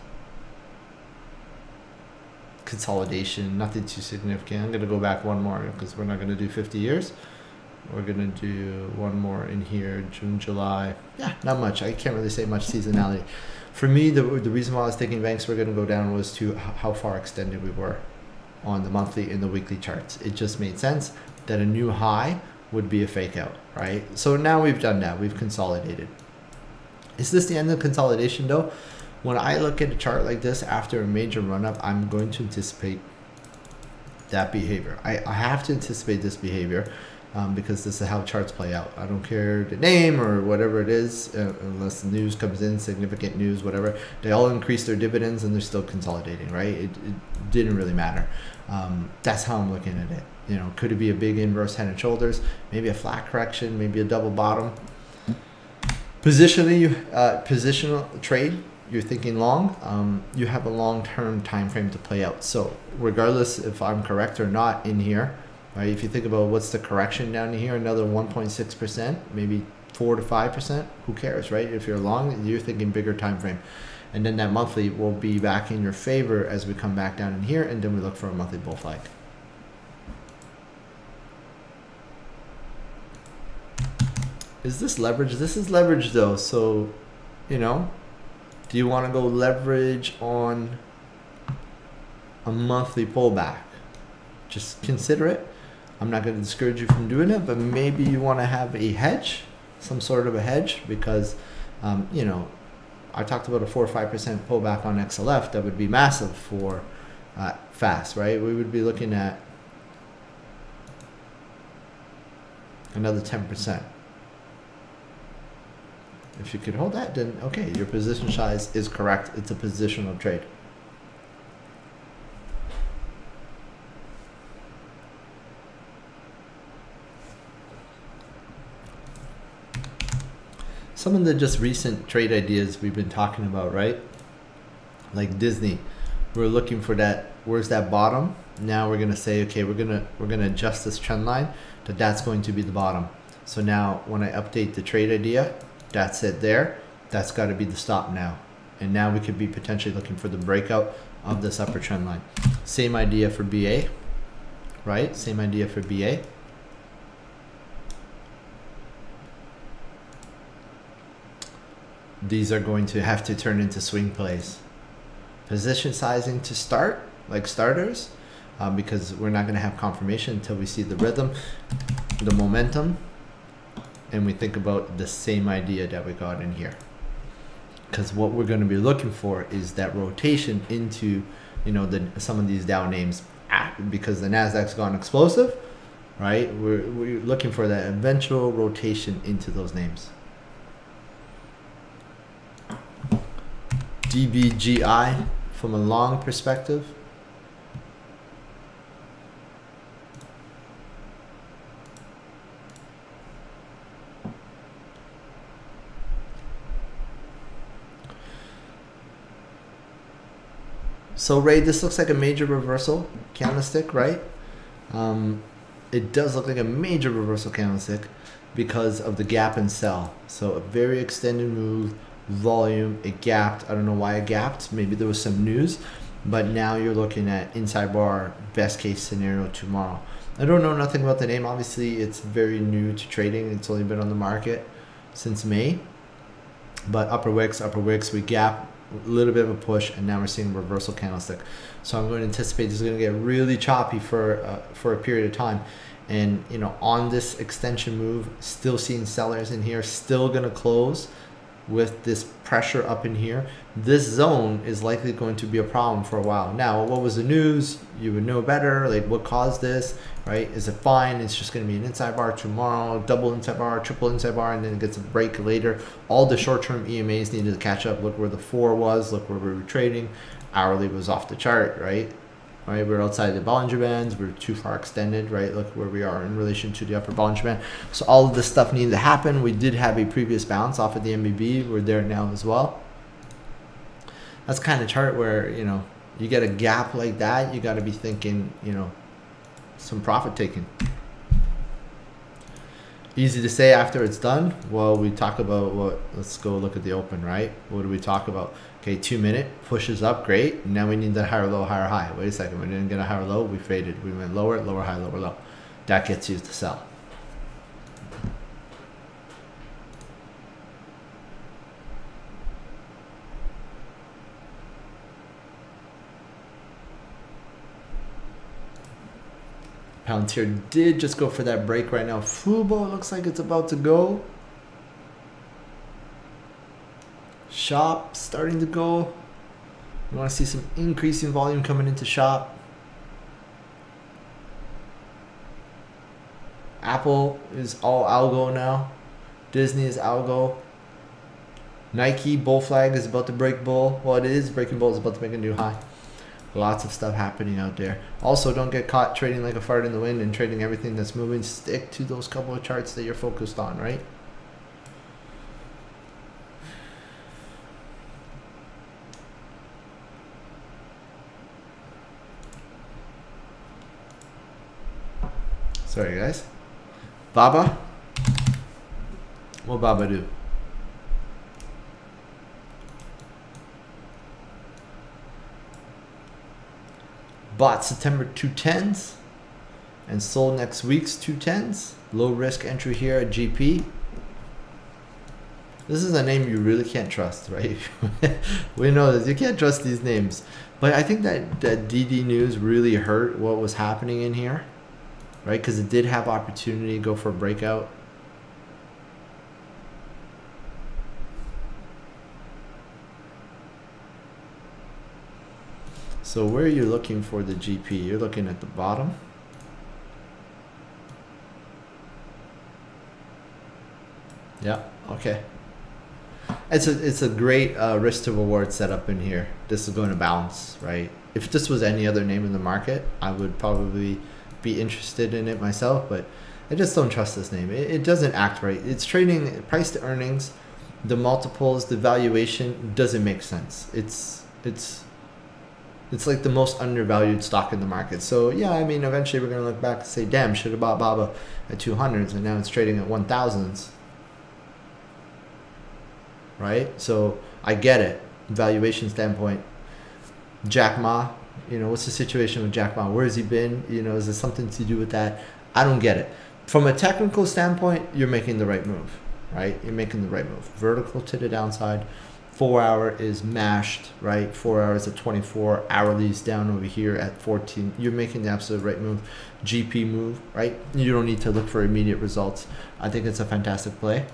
Consolidation, nothing too significant. I'm going to go back one more because we're not going to do 50 years. We're going to do one more in here, June, July. Yeah, not much. I can't really say much seasonality. For me, the reason why I was thinking banks were going to go down was to how far extended we were on the monthly and the weekly charts. It just made sense that a new high would be a fake out, right? So now we've done that. We've consolidated. Is this the end of consolidation though? When I look at a chart like this after a major run-up, I'm going to anticipate that behavior. I have to anticipate this behavior because this is how charts play out. I don't care the name or whatever it is, unless the news comes in, significant news, whatever. They all increase their dividends and they're still consolidating, right? It didn't really matter. That's how I'm looking at it. You know, could it be a big inverse head and shoulders? Maybe a flat correction, maybe a double bottom. Positional trade. You're thinking long, you have a long-term time frame to play out. So regardless if I'm correct or not in here, right? If you think about what's the correction down here, another 1.6%, maybe 4 to 5%, who cares, right? If you're long, you're thinking bigger time frame. And then that monthly will be back in your favor as we come back down in here, and then we look for a monthly bull flag. Is this leverage? This is leverage though, so, you know, do you want to go leverage on a monthly pullback? Just consider it. I'm not going to discourage you from doing it, but maybe you want to have a hedge, some sort of a hedge, because, you know, I talked about a 4 or 5% pullback on XLF. That would be massive for FAS, right? We would be looking at another 10%. If you could hold that, then okay, your position size is correct. It's a positional trade. Some of the just recent trade ideas we've been talking about, right? Like Disney, we're looking for that. Where's that bottom? Now we're gonna say, okay, we're gonna adjust this trend line. That's going to be the bottom. So now when I update the trade idea, that's it there. That's got to be the stop now. And now we could be potentially looking for the breakout of this upper trend line. Same idea for BA, right? Same idea for BA. These are going to have to turn into swing plays. Position sizing to start, like starters, because we're not going to have confirmation until we see the rhythm, the momentum, and we think about the same idea that we got in here. because what we're going to be looking for is that rotation into, you know, some of these Dow names, because the Nasdaq's gone explosive, right? We're looking for that eventual rotation into those names. DBGI from a long perspective. So Ray, this looks like a major reversal candlestick, right? It does look like a major reversal candlestick because of the gap and sell. So a very extended move, volume, it gapped. I don't know why it gapped. Maybe there was some news, but now you're looking at inside bar, best case scenario tomorrow. I don't know nothing about the name. Obviously, it's very new to trading. It's only been on the market since May, but upper wicks, we gap. A little bit of a push, and now we're seeing a reversal candlestick. So I'm going to anticipate this is going to get really choppy for a period of time. And you know, on this extension move, still seeing sellers in here, still going to close with this pressure up in here. This zone is likely going to be a problem for a while. Now, what was the news? You would know better. Like, what caused this, right? Is it fine? It's just going to be an inside bar tomorrow, double inside bar, triple inside bar, and then it gets a break later. All the short-term EMAs needed to catch up. Look where the 4 was. Look where we were trading. Hourly was off the chart, right? All right, we're outside the Bollinger Bands. We're too far extended, right? Look where we are in relation to the upper Bollinger Band. So all of this stuff needed to happen. We did have a previous bounce off of the MBB. We're there now as well. That's kind of chart where, you know, you get a gap like that. You got to be thinking, you know, some profit taking. Easy to say after it's done. Well, we talk about what, let's go look at the open, right? What do we talk about? Okay, 2 minute pushes up, great. Now we need that higher low, higher high. Wait a second, we didn't get a higher low, we faded. We went lower, lower high, lower low. That gets you to sell. Palantir did just go for that break right now. Fubo looks like it's about to go. SHOP starting to go. You want to see some increasing volume coming into SHOP. Apple is all algo now. Disney is algo. Nike bull flag is about to break bull. Well, it is breaking bull. It's about to make a new high. Lots of stuff happening out there. Also, don't get caught trading like a fart in the wind and trading everything that's moving. Stick to those couple of charts that you're focused on, right? Sorry, guys. BABA? What BABA do? Bought September 210s and sold next week's 210s. Low risk entry here at GP. This is a name you really can't trust, right? We know this. You can't trust these names. But I think that DD news really hurt what was happening in here, right? Because it did have opportunity to go for a breakout. So where are you looking for the GP? You're looking at the bottom. Yeah, okay. It's a great risk to reward setup in here. This is going to bounce, right? If this was any other name in the market, I would probably be interested in it myself, but I just don't trust this name. It doesn't act right. It's trading price to earnings. The multiples, the valuation doesn't make sense. It's like the most undervalued stock in the market. So yeah, I mean, eventually we're going to look back and say, damn, should have bought BABA at 200s and now it's trading at 1000s. Right? So I get it. Valuation standpoint. Jack Ma, you know, what's the situation with Jack Ma? Where has he been? You know, is it something to do with that? I don't get it. From a technical standpoint, you're making the right move, right? You're making the right move. Vertical to the downside. 4 hour is mashed, right? 4 hours at 24, hourly is down over here at 14. You're making the absolute right move. GP move, right? You don't need to look for immediate results. I think it's a fantastic play.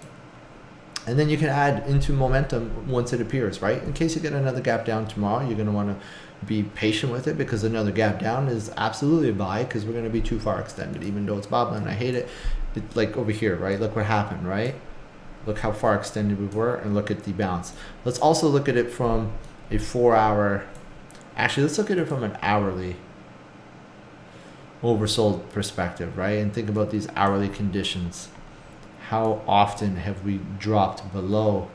And then you can add into momentum once it appears, right? In case you get another gap down tomorrow, you're going to want to be patient with it, because another gap down is absolutely a buy, because we're going to be too far extended, even though it's BABA and I hate it. It's like over here, right? Look what happened, right? Look how far extended we were, and look at the bounce. Let's also look at it from a 4 hour, actually let's look at it from an hourly oversold perspective, right? And think about these hourly conditions. How often have we dropped below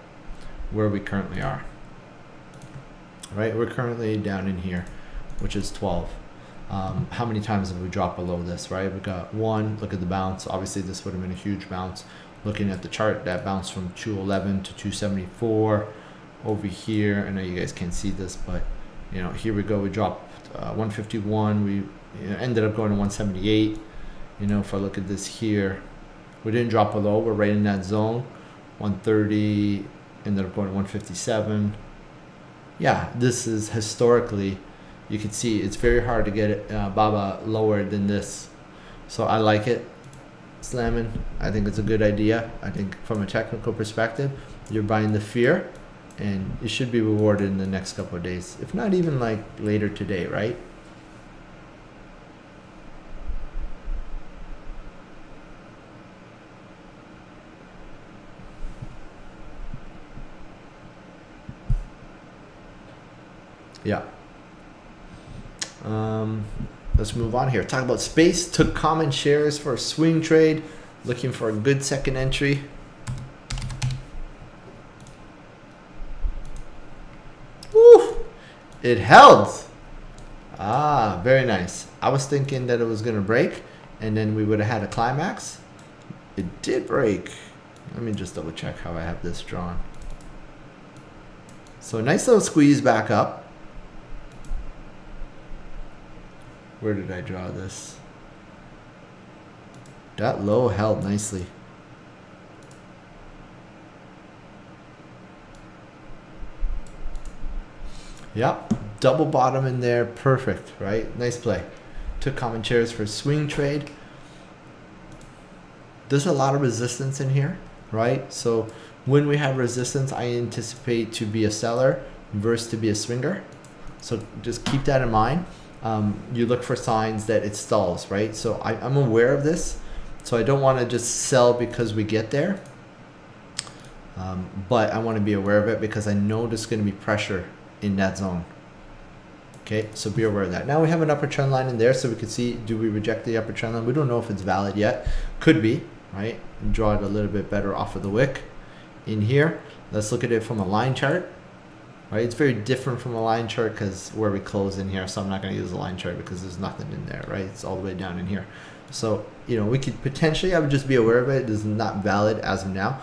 where we currently are, right? We're currently down in here, which is 12. How many times have we dropped below this, right? We got one, look at the bounce. Obviously this would have been a huge bounce. Looking at the chart, that bounced from 211 to 274 over here. I know you guys can't see this, but you know, here we go, we dropped 151. We ended up going to 178. You know, if I look at this here, we didn't drop below, we're right in that zone. 130, ended up going to 157. Yeah, this is historically, you can see it's very hard to get BABA lower than this. So I like it slamming. I think it's a good idea. I think from a technical perspective, you're buying the fear, and it should be rewarded in the next couple of days, if not even like later today, right? Yeah. Let's move on here. Talk about SPACE. Took common shares for a swing trade. Looking for a good second entry. Woo! It held. Ah, very nice. I was thinking that it was going to break, and then we would have had a climax. It did break. Let me just double check how I have this drawn. So nice little squeeze back up. Where did I draw this? That low held nicely. Yep, double bottom in there, perfect, right? Nice play. Took common shares for swing trade. There's a lot of resistance in here, right? So when we have resistance, I anticipate to be a seller versus to be a swinger. So just keep that in mind. You look for signs that it stalls, right? So I'm aware of this, so I don't want to just sell because we get there, but I want to be aware of it because I know there's going to be pressure in that zone. Okay, so be aware of that. Now we have an upper trend line in there, so we can see, do we reject the upper trend line? We don't know if it's valid yet. Could be, right? And draw it a little bit better off of the wick in here. Let's look at it from a line chart. Right, it's very different from a line chart because where we close in here, so I'm not going to use a line chart because there's nothing in there, right? It's all the way down in here. So, you know, we could potentially, I would just be aware of it. It is not valid as of now.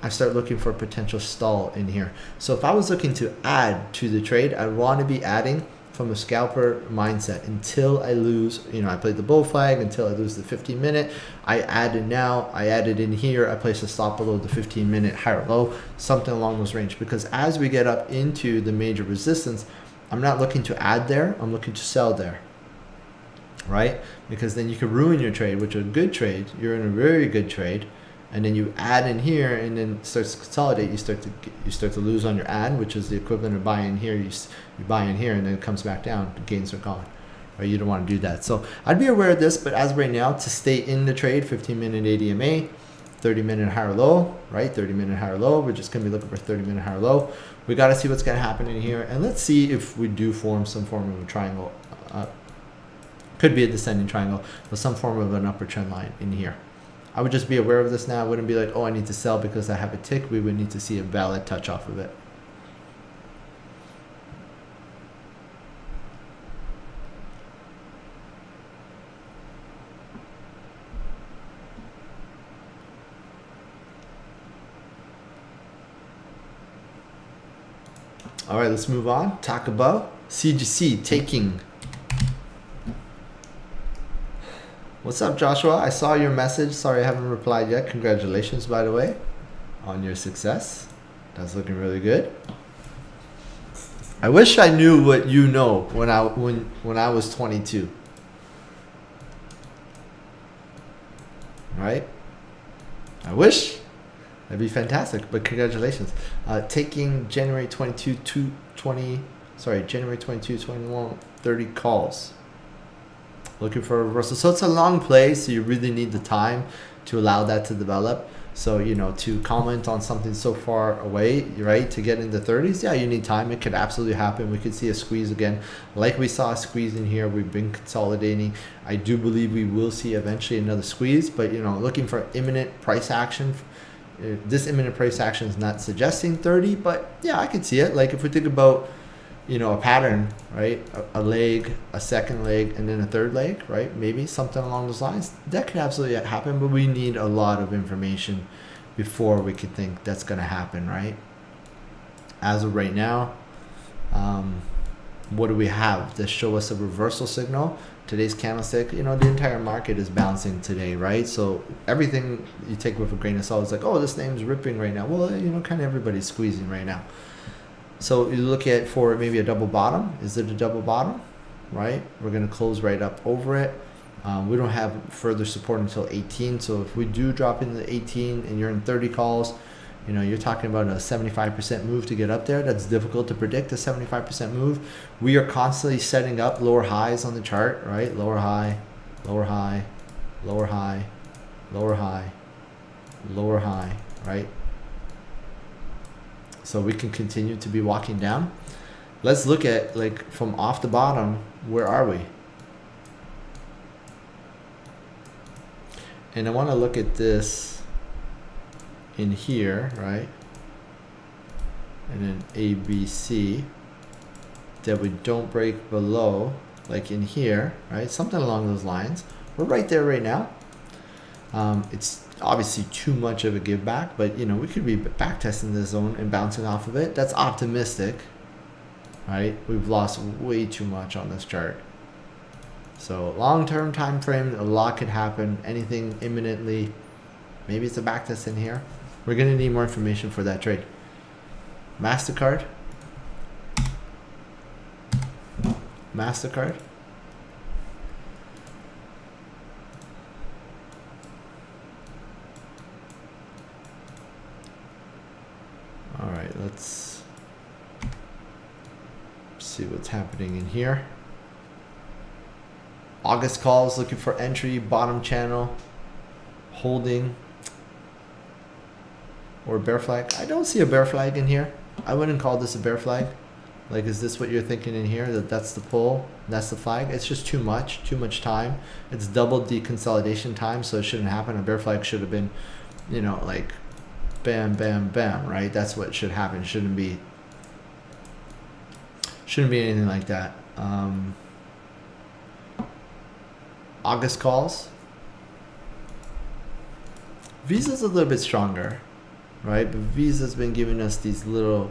I start looking for a potential stall in here. So if I was looking to add to the trade, I want to be adding from a scalper mindset until I lose, you know, I played the bull flag until I lose the 15 minute. I added now, I added in here, I placed a stop below the 15 minute higher low, something along those range. Because as we get up into the major resistance, I'm not looking to add there, I'm looking to sell there, right? Because then you could ruin your trade, which is a good trade, you're in a very good trade, and then you add in here and then starts to consolidate, you start to lose on your add, which is the equivalent of buying here, you buy in here and then it comes back down, the gains are gone, right? You don't want to do that. So I'd be aware of this, but as of right now, to stay in the trade, 15 minute ADMA, 30 minute higher low, right? 30 minute higher low, we're just going to be looking for 30 minute higher low. We got to see what's going to happen in here, and let's see if we do form some form of a triangle. Could be a descending triangle, but some form of an upper trend line in here. I would just be aware of this now. I wouldn't be like, oh, I need to sell because I have a tick. We would need to see a valid touch off of it. All right, let's move on. Talk about CGC taking. What's up, Joshua? I saw your message. Sorry, I haven't replied yet. Congratulations, by the way, on your success. That's looking really good. I wish I knew what you know when I was 22. Right? I wish. That'd be fantastic, but congratulations. Taking January 22 to 20, sorry, January 22, 21, 30 calls. Looking for a reversal. So it's a long play, so you really need the time to allow that to develop. So, you know, to comment on something so far away, right, to get in the 30s, yeah, you need time. It could absolutely happen. We could see a squeeze again. Like we saw a squeeze in here. We've been consolidating. I do believe we will see eventually another squeeze, but, you know, looking for imminent price action. This imminent price action is not suggesting 30, but, yeah, I could see it. Like if we think about, you know, a pattern, right, a leg, a second leg, and then a third leg, right, maybe something along those lines, that could absolutely happen, but we need a lot of information before we could think that's going to happen, right? As of right now, what do we have to show us a reversal signal? Today's candlestick, you know, the entire market is bouncing today, right? So everything you take with a grain of salt is like, oh, this name's ripping right now. Well, you know, kind of everybody's squeezing right now. So you look at for maybe a double bottom. Is it a double bottom, right? We're going to close right up over it. We don't have further support until 18. So if we do drop into 18 and you're in 30 calls, you know, you're talking about a 75% move to get up there. That's difficult to predict, a 75% move. We are constantly setting up lower highs on the chart, right? Lower high, lower high, lower high, lower high, lower high, right? So we can continue to be walking down. Let's look at, like, from off the bottom, where are we? And I want to look at this in here, right? And then ABC that we don't break below, like in here, right? Something along those lines. We're right there right now. It's obviously too much of a give back, but, you know, we could be back testing this zone and bouncing off of it. That's optimistic, right? We've lost way too much on this chart. So long-term time frame, a lot could happen, anything imminently. Maybe it's a back test in here. We're going to need more information for that trade. Mastercard. Mastercard. All right, let's see what's happening in here. August calls, looking for entry, bottom channel, holding, or bear flag. I don't see a bear flag in here. I wouldn't call this a bear flag. Like, is this what you're thinking in here? That's the pull, that's the flag? It's just too much time. It's double deconsolidation time, so it shouldn't happen. A bear flag should have been, you know, like, bam, bam, bam, right? That's what should happen. Shouldn't be anything like that. August calls. Visa's a little bit stronger, right? But Visa's been giving us these little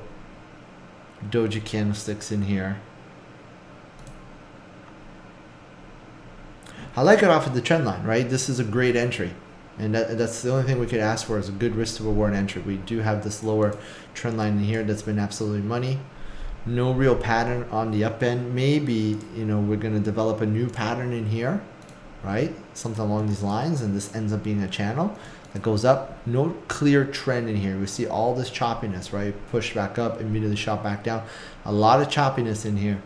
doji candlesticks in here. I like it off of the trend line, right? This is a great entry. And that's the only thing we could ask for is a good risk to reward entry. We do have this lower trend line in here that's been absolutely money. No real pattern on the up end. Maybe, you know, we're going to develop a new pattern in here, right? Something along these lines, and this ends up being a channel that goes up. No clear trend in here. We see all this choppiness, right? Push back up, immediately shot back down. A lot of choppiness in here.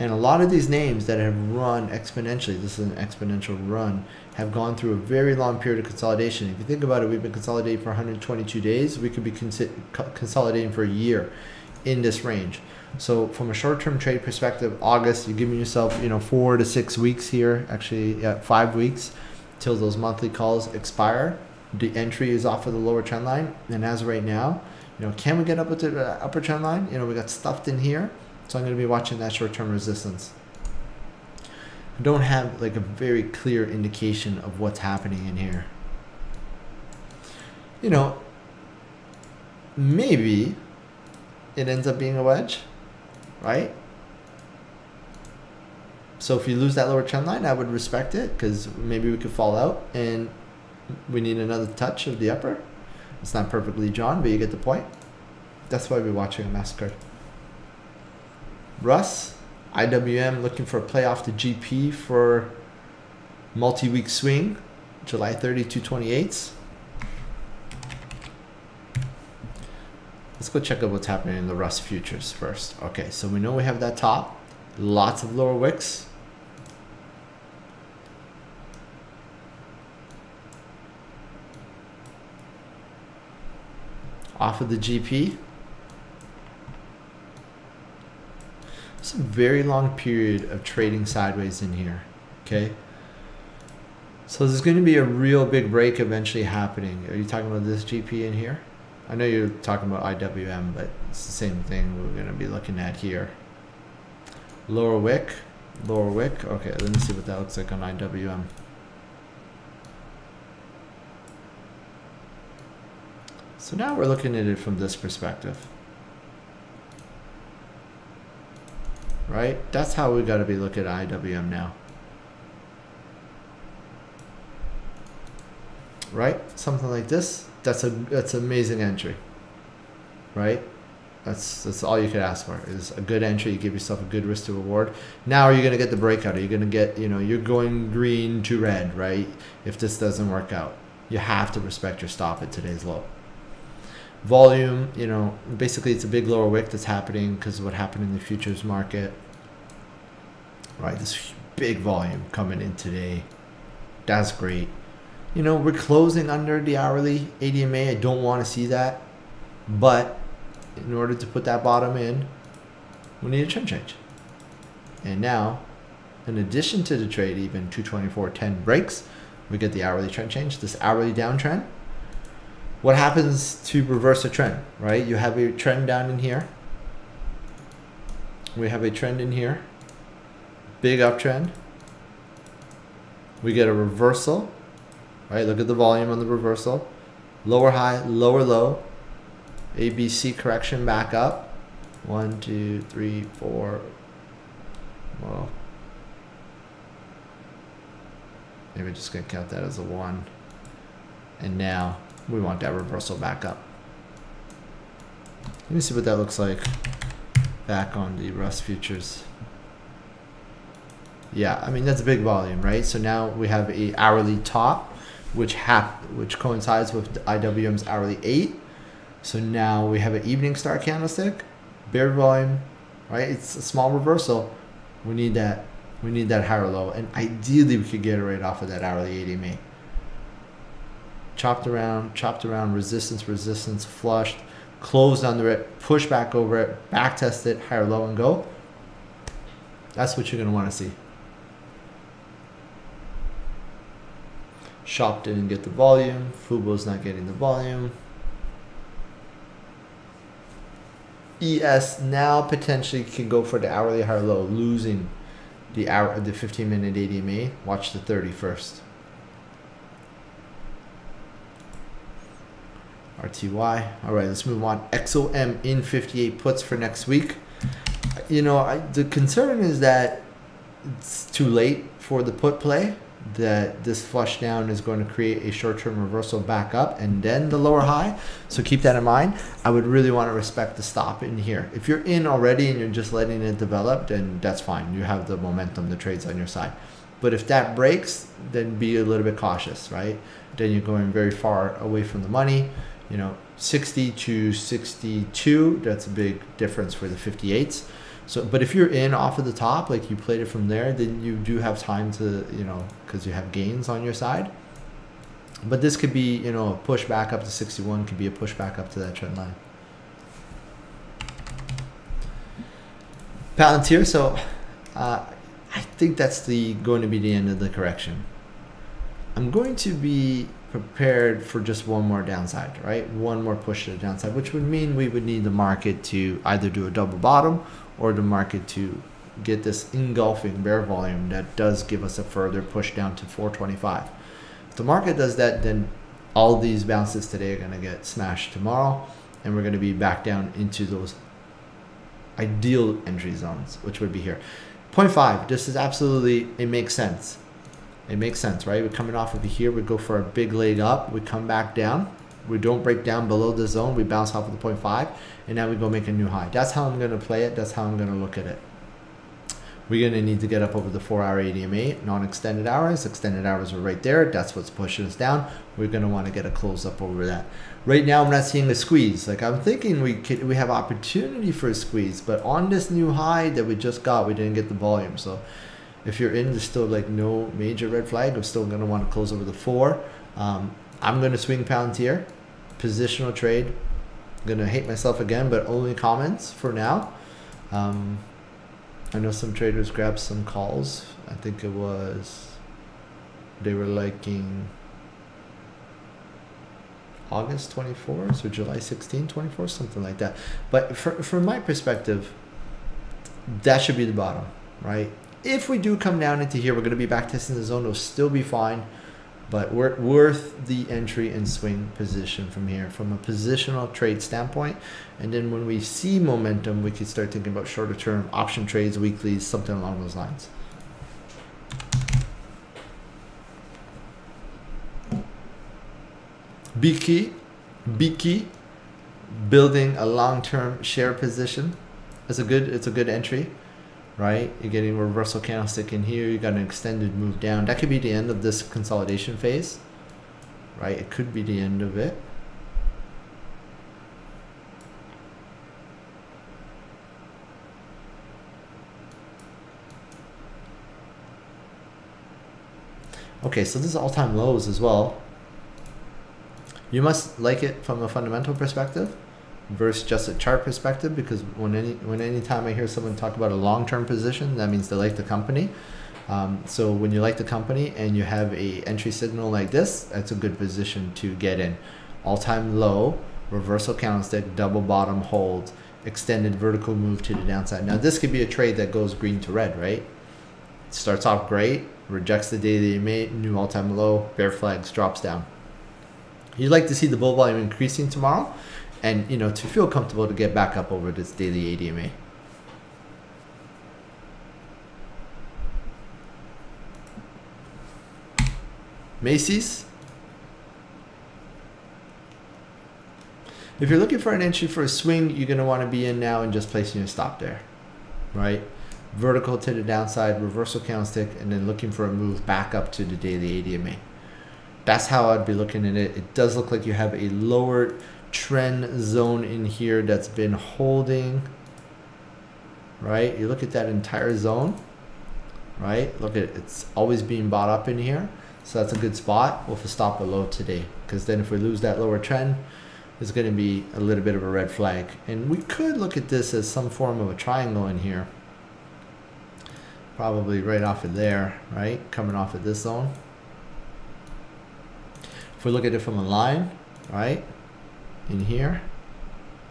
And a lot of these names that have run exponentially, this is an exponential run, have gone through a very long period of consolidation. If you think about it, we've been consolidating for 122 days. We could be consolidating for a year in this range. So from a short-term trade perspective, August, you're giving yourself, you know, 4 to 6 weeks here, actually, yeah, 5 weeks till those monthly calls expire. The entry is off of the lower trend line. And as of right now, you know, can we get up with the upper trend line? You know, we got stuffed in here. So I'm going to be watching that short-term resistance. I don't have, like, a very clear indication of what's happening in here. You know, maybe it ends up being a wedge, right? So if you lose that lower trend line, I would respect it, because maybe we could fall out and we need another touch of the upper. It's not perfectly drawn, but you get the point. That's why we're watching a Mastercard. Russ, IWM looking for a play off the GP for multi-week swing, July 30 to 28. Let's go check out what's happening in the Rust futures first. Okay, so we know we have that top, lots of lower wicks. Off of the GP. It's a very long period of trading sideways in here, okay? So there's going to be a real big break eventually happening. Are you talking about this GP in here? I know you're talking about IWM, but it's the same thing we're going to be looking at here. Lower wick, lower wick. Okay, let me see what that looks like on IWM. So now we're looking at it from this perspective. Right? That's how we got to be looking at IWM now. Right? Something like this. That's amazing entry, right? That's all you could ask for is a good entry. You give yourself a good risk to reward. Now, are you going to get the breakout? Are you going to get, you know, you're going green to red, right? If this doesn't work out, you have to respect your stop at today's low. Volume, you know, basically it's a big lower wick that's happening because of what happened in the futures market, right? This big volume coming in today. That's great. You know, we're closing under the hourly ADMA. I don't want to see that. But in order to put that bottom in, we need a trend change. And now, in addition to the trade, even 224.10 breaks, we get the hourly trend change, this hourly downtrend. What happens to reverse a trend, right? You have a trend down in here. We have a trend in here. Big uptrend. We get a reversal. Right, look at the volume on the reversal. Lower high, lower low. ABC correction back up. 1, 2, 3, 4. Well, maybe I'm just going to count that as a 1. And now we want that reversal back up. Let me see what that looks like back on the Rust futures. Yeah, I mean, that's a big volume, right? So now we have an hourly top, which coincides with IWM's hourly 8. So now we have an evening star candlestick, bear volume, right? It's a small reversal. We need that. We need that higher low, and ideally we could get it right off of that hourly ADMA. Chopped around, resistance, resistance, flushed, closed under it, push back over it, back test it, higher low, and go. That's what you're gonna want to see. SHOP didn't get the volume. Fubo's not getting the volume. ES now potentially can go for the hourly higher low, losing the hour, the 15-minute ADMA. Watch the 30 first. RTY. All right, let's move on. XOM in 58 puts for next week. You know, the concern is that it's too late for the put play. That this flush down is going to create a short-term reversal back up and then the lower high. So keep that in mind. I would really want to respect the stop in here. If you're in already and you're just letting it develop, then that's fine. You have the momentum, the trade's on your side. But if that breaks, then be a little bit cautious, right? Then you're going very far away from the money. You know, 60 to 62, that's a big difference for the 58s. So, but if you're in off of the top, like you played it from there, then you do have time to, you know, because you have gains on your side. But this could be, you know, a push back up to 61, could be a push back up to that trend line. Palantir, so I think that's going to be the end of the correction. I'm going to be prepared for just one more downside, right? One more push to the downside, which would mean we would need the market to either do a double bottom or the market to get this engulfing bear volume that does give us a further push down to 425. If the market does that, then all these bounces today are going to get smashed tomorrow, and we're going to be back down into those ideal entry zones, which would be here. 0.5, this is absolutely, it makes sense. It makes sense, right? We're coming off of here, we go for a big leg up, we come back down. We don't break down below the zone. We bounce off of the 0.5, and now we go make a new high. That's how I'm going to play it. That's how I'm going to look at it. we're going to need to get up over the 4-hour ADMA, non-extended hours. Extended hours are right there. That's what's pushing us down. We're going to want to get a close up over that. Right now, I'm not seeing a squeeze. Like, I'm thinking we have opportunity for a squeeze, but on this new high that we just got, we didn't get the volume. So if you're in, there's still like no major red flag. I'm still going to want to close over the 4. I'm going to swing Palantir, positional trade. I'm going to hate myself again, but only comments for now. I know some traders grabbed some calls. I think it was, they were liking August 24th or July 16th, 24th, something like that. But from my perspective, that should be the bottom, right? If we do come down into here, we're gonna be back testing the zone, it'll still be fine, but we're worth the entry and swing position from here, from a positional trade standpoint. And then when we see momentum, we could start thinking about shorter term option trades, weeklies, something along those lines. BK building a long-term share position. It's a good entry, right? You're getting a reversal candlestick in here. You got an extended move down. That could be the end of this consolidation phase, right? It could be the end of it. Okay, so this is all-time lows as well. You must like it from a fundamental perspective versus just a chart perspective, because anytime I hear someone talk about a long-term position, that means they like the company. So when you like the company and you have a entry signal like this, that's a good position to get in. All-time low, reversal candlestick, double bottom hold, extended vertical move to the downside. Now this could be a trade that goes green to red, right? It starts off great, rejects the daily EMA, new all-time low, bear flags, drops down. You'd like to see the bull volume increasing tomorrow, and you know, to feel comfortable to get back up over this daily ADMA. Macy's. If you're looking for an entry for a swing, you're gonna wanna be in now and just placing your stop there, right? Vertical to the downside, reversal candlestick, and then looking for a move back up to the daily ADMA. That's how I'd be looking at it. It does look like you have a lower trend zone in here that's been holding, right? You look at that entire zone, right? Look at it, it's always being bought up in here. So that's a good spot with a stop below today, because then if we lose that lower trend, it's gonna be a little bit of a red flag. And we could look at this as some form of a triangle in here, probably right off of there, right? Coming off of this zone. If we look at it from a line, right, in here,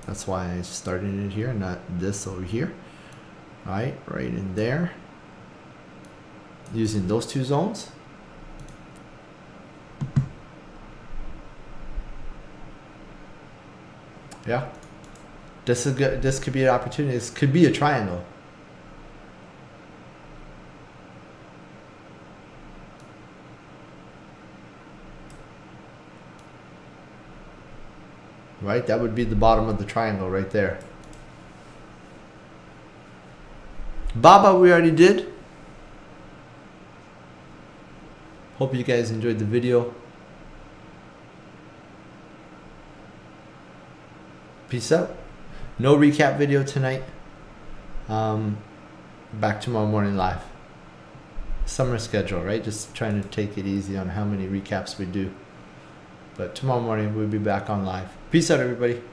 that's why I started it here, not this over here, right in there, using those two zones. Yeah, this is good. This could be an opportunity. This could be a triangle. Right, that would be the bottom of the triangle right there. BABA we already did. Hope you guys enjoyed the video. Peace out. No recap video tonight. Back tomorrow morning live. Summer schedule, right? Just trying to take it easy on how many recaps we do. But tomorrow morning, we'll be back on live. Peace out, everybody.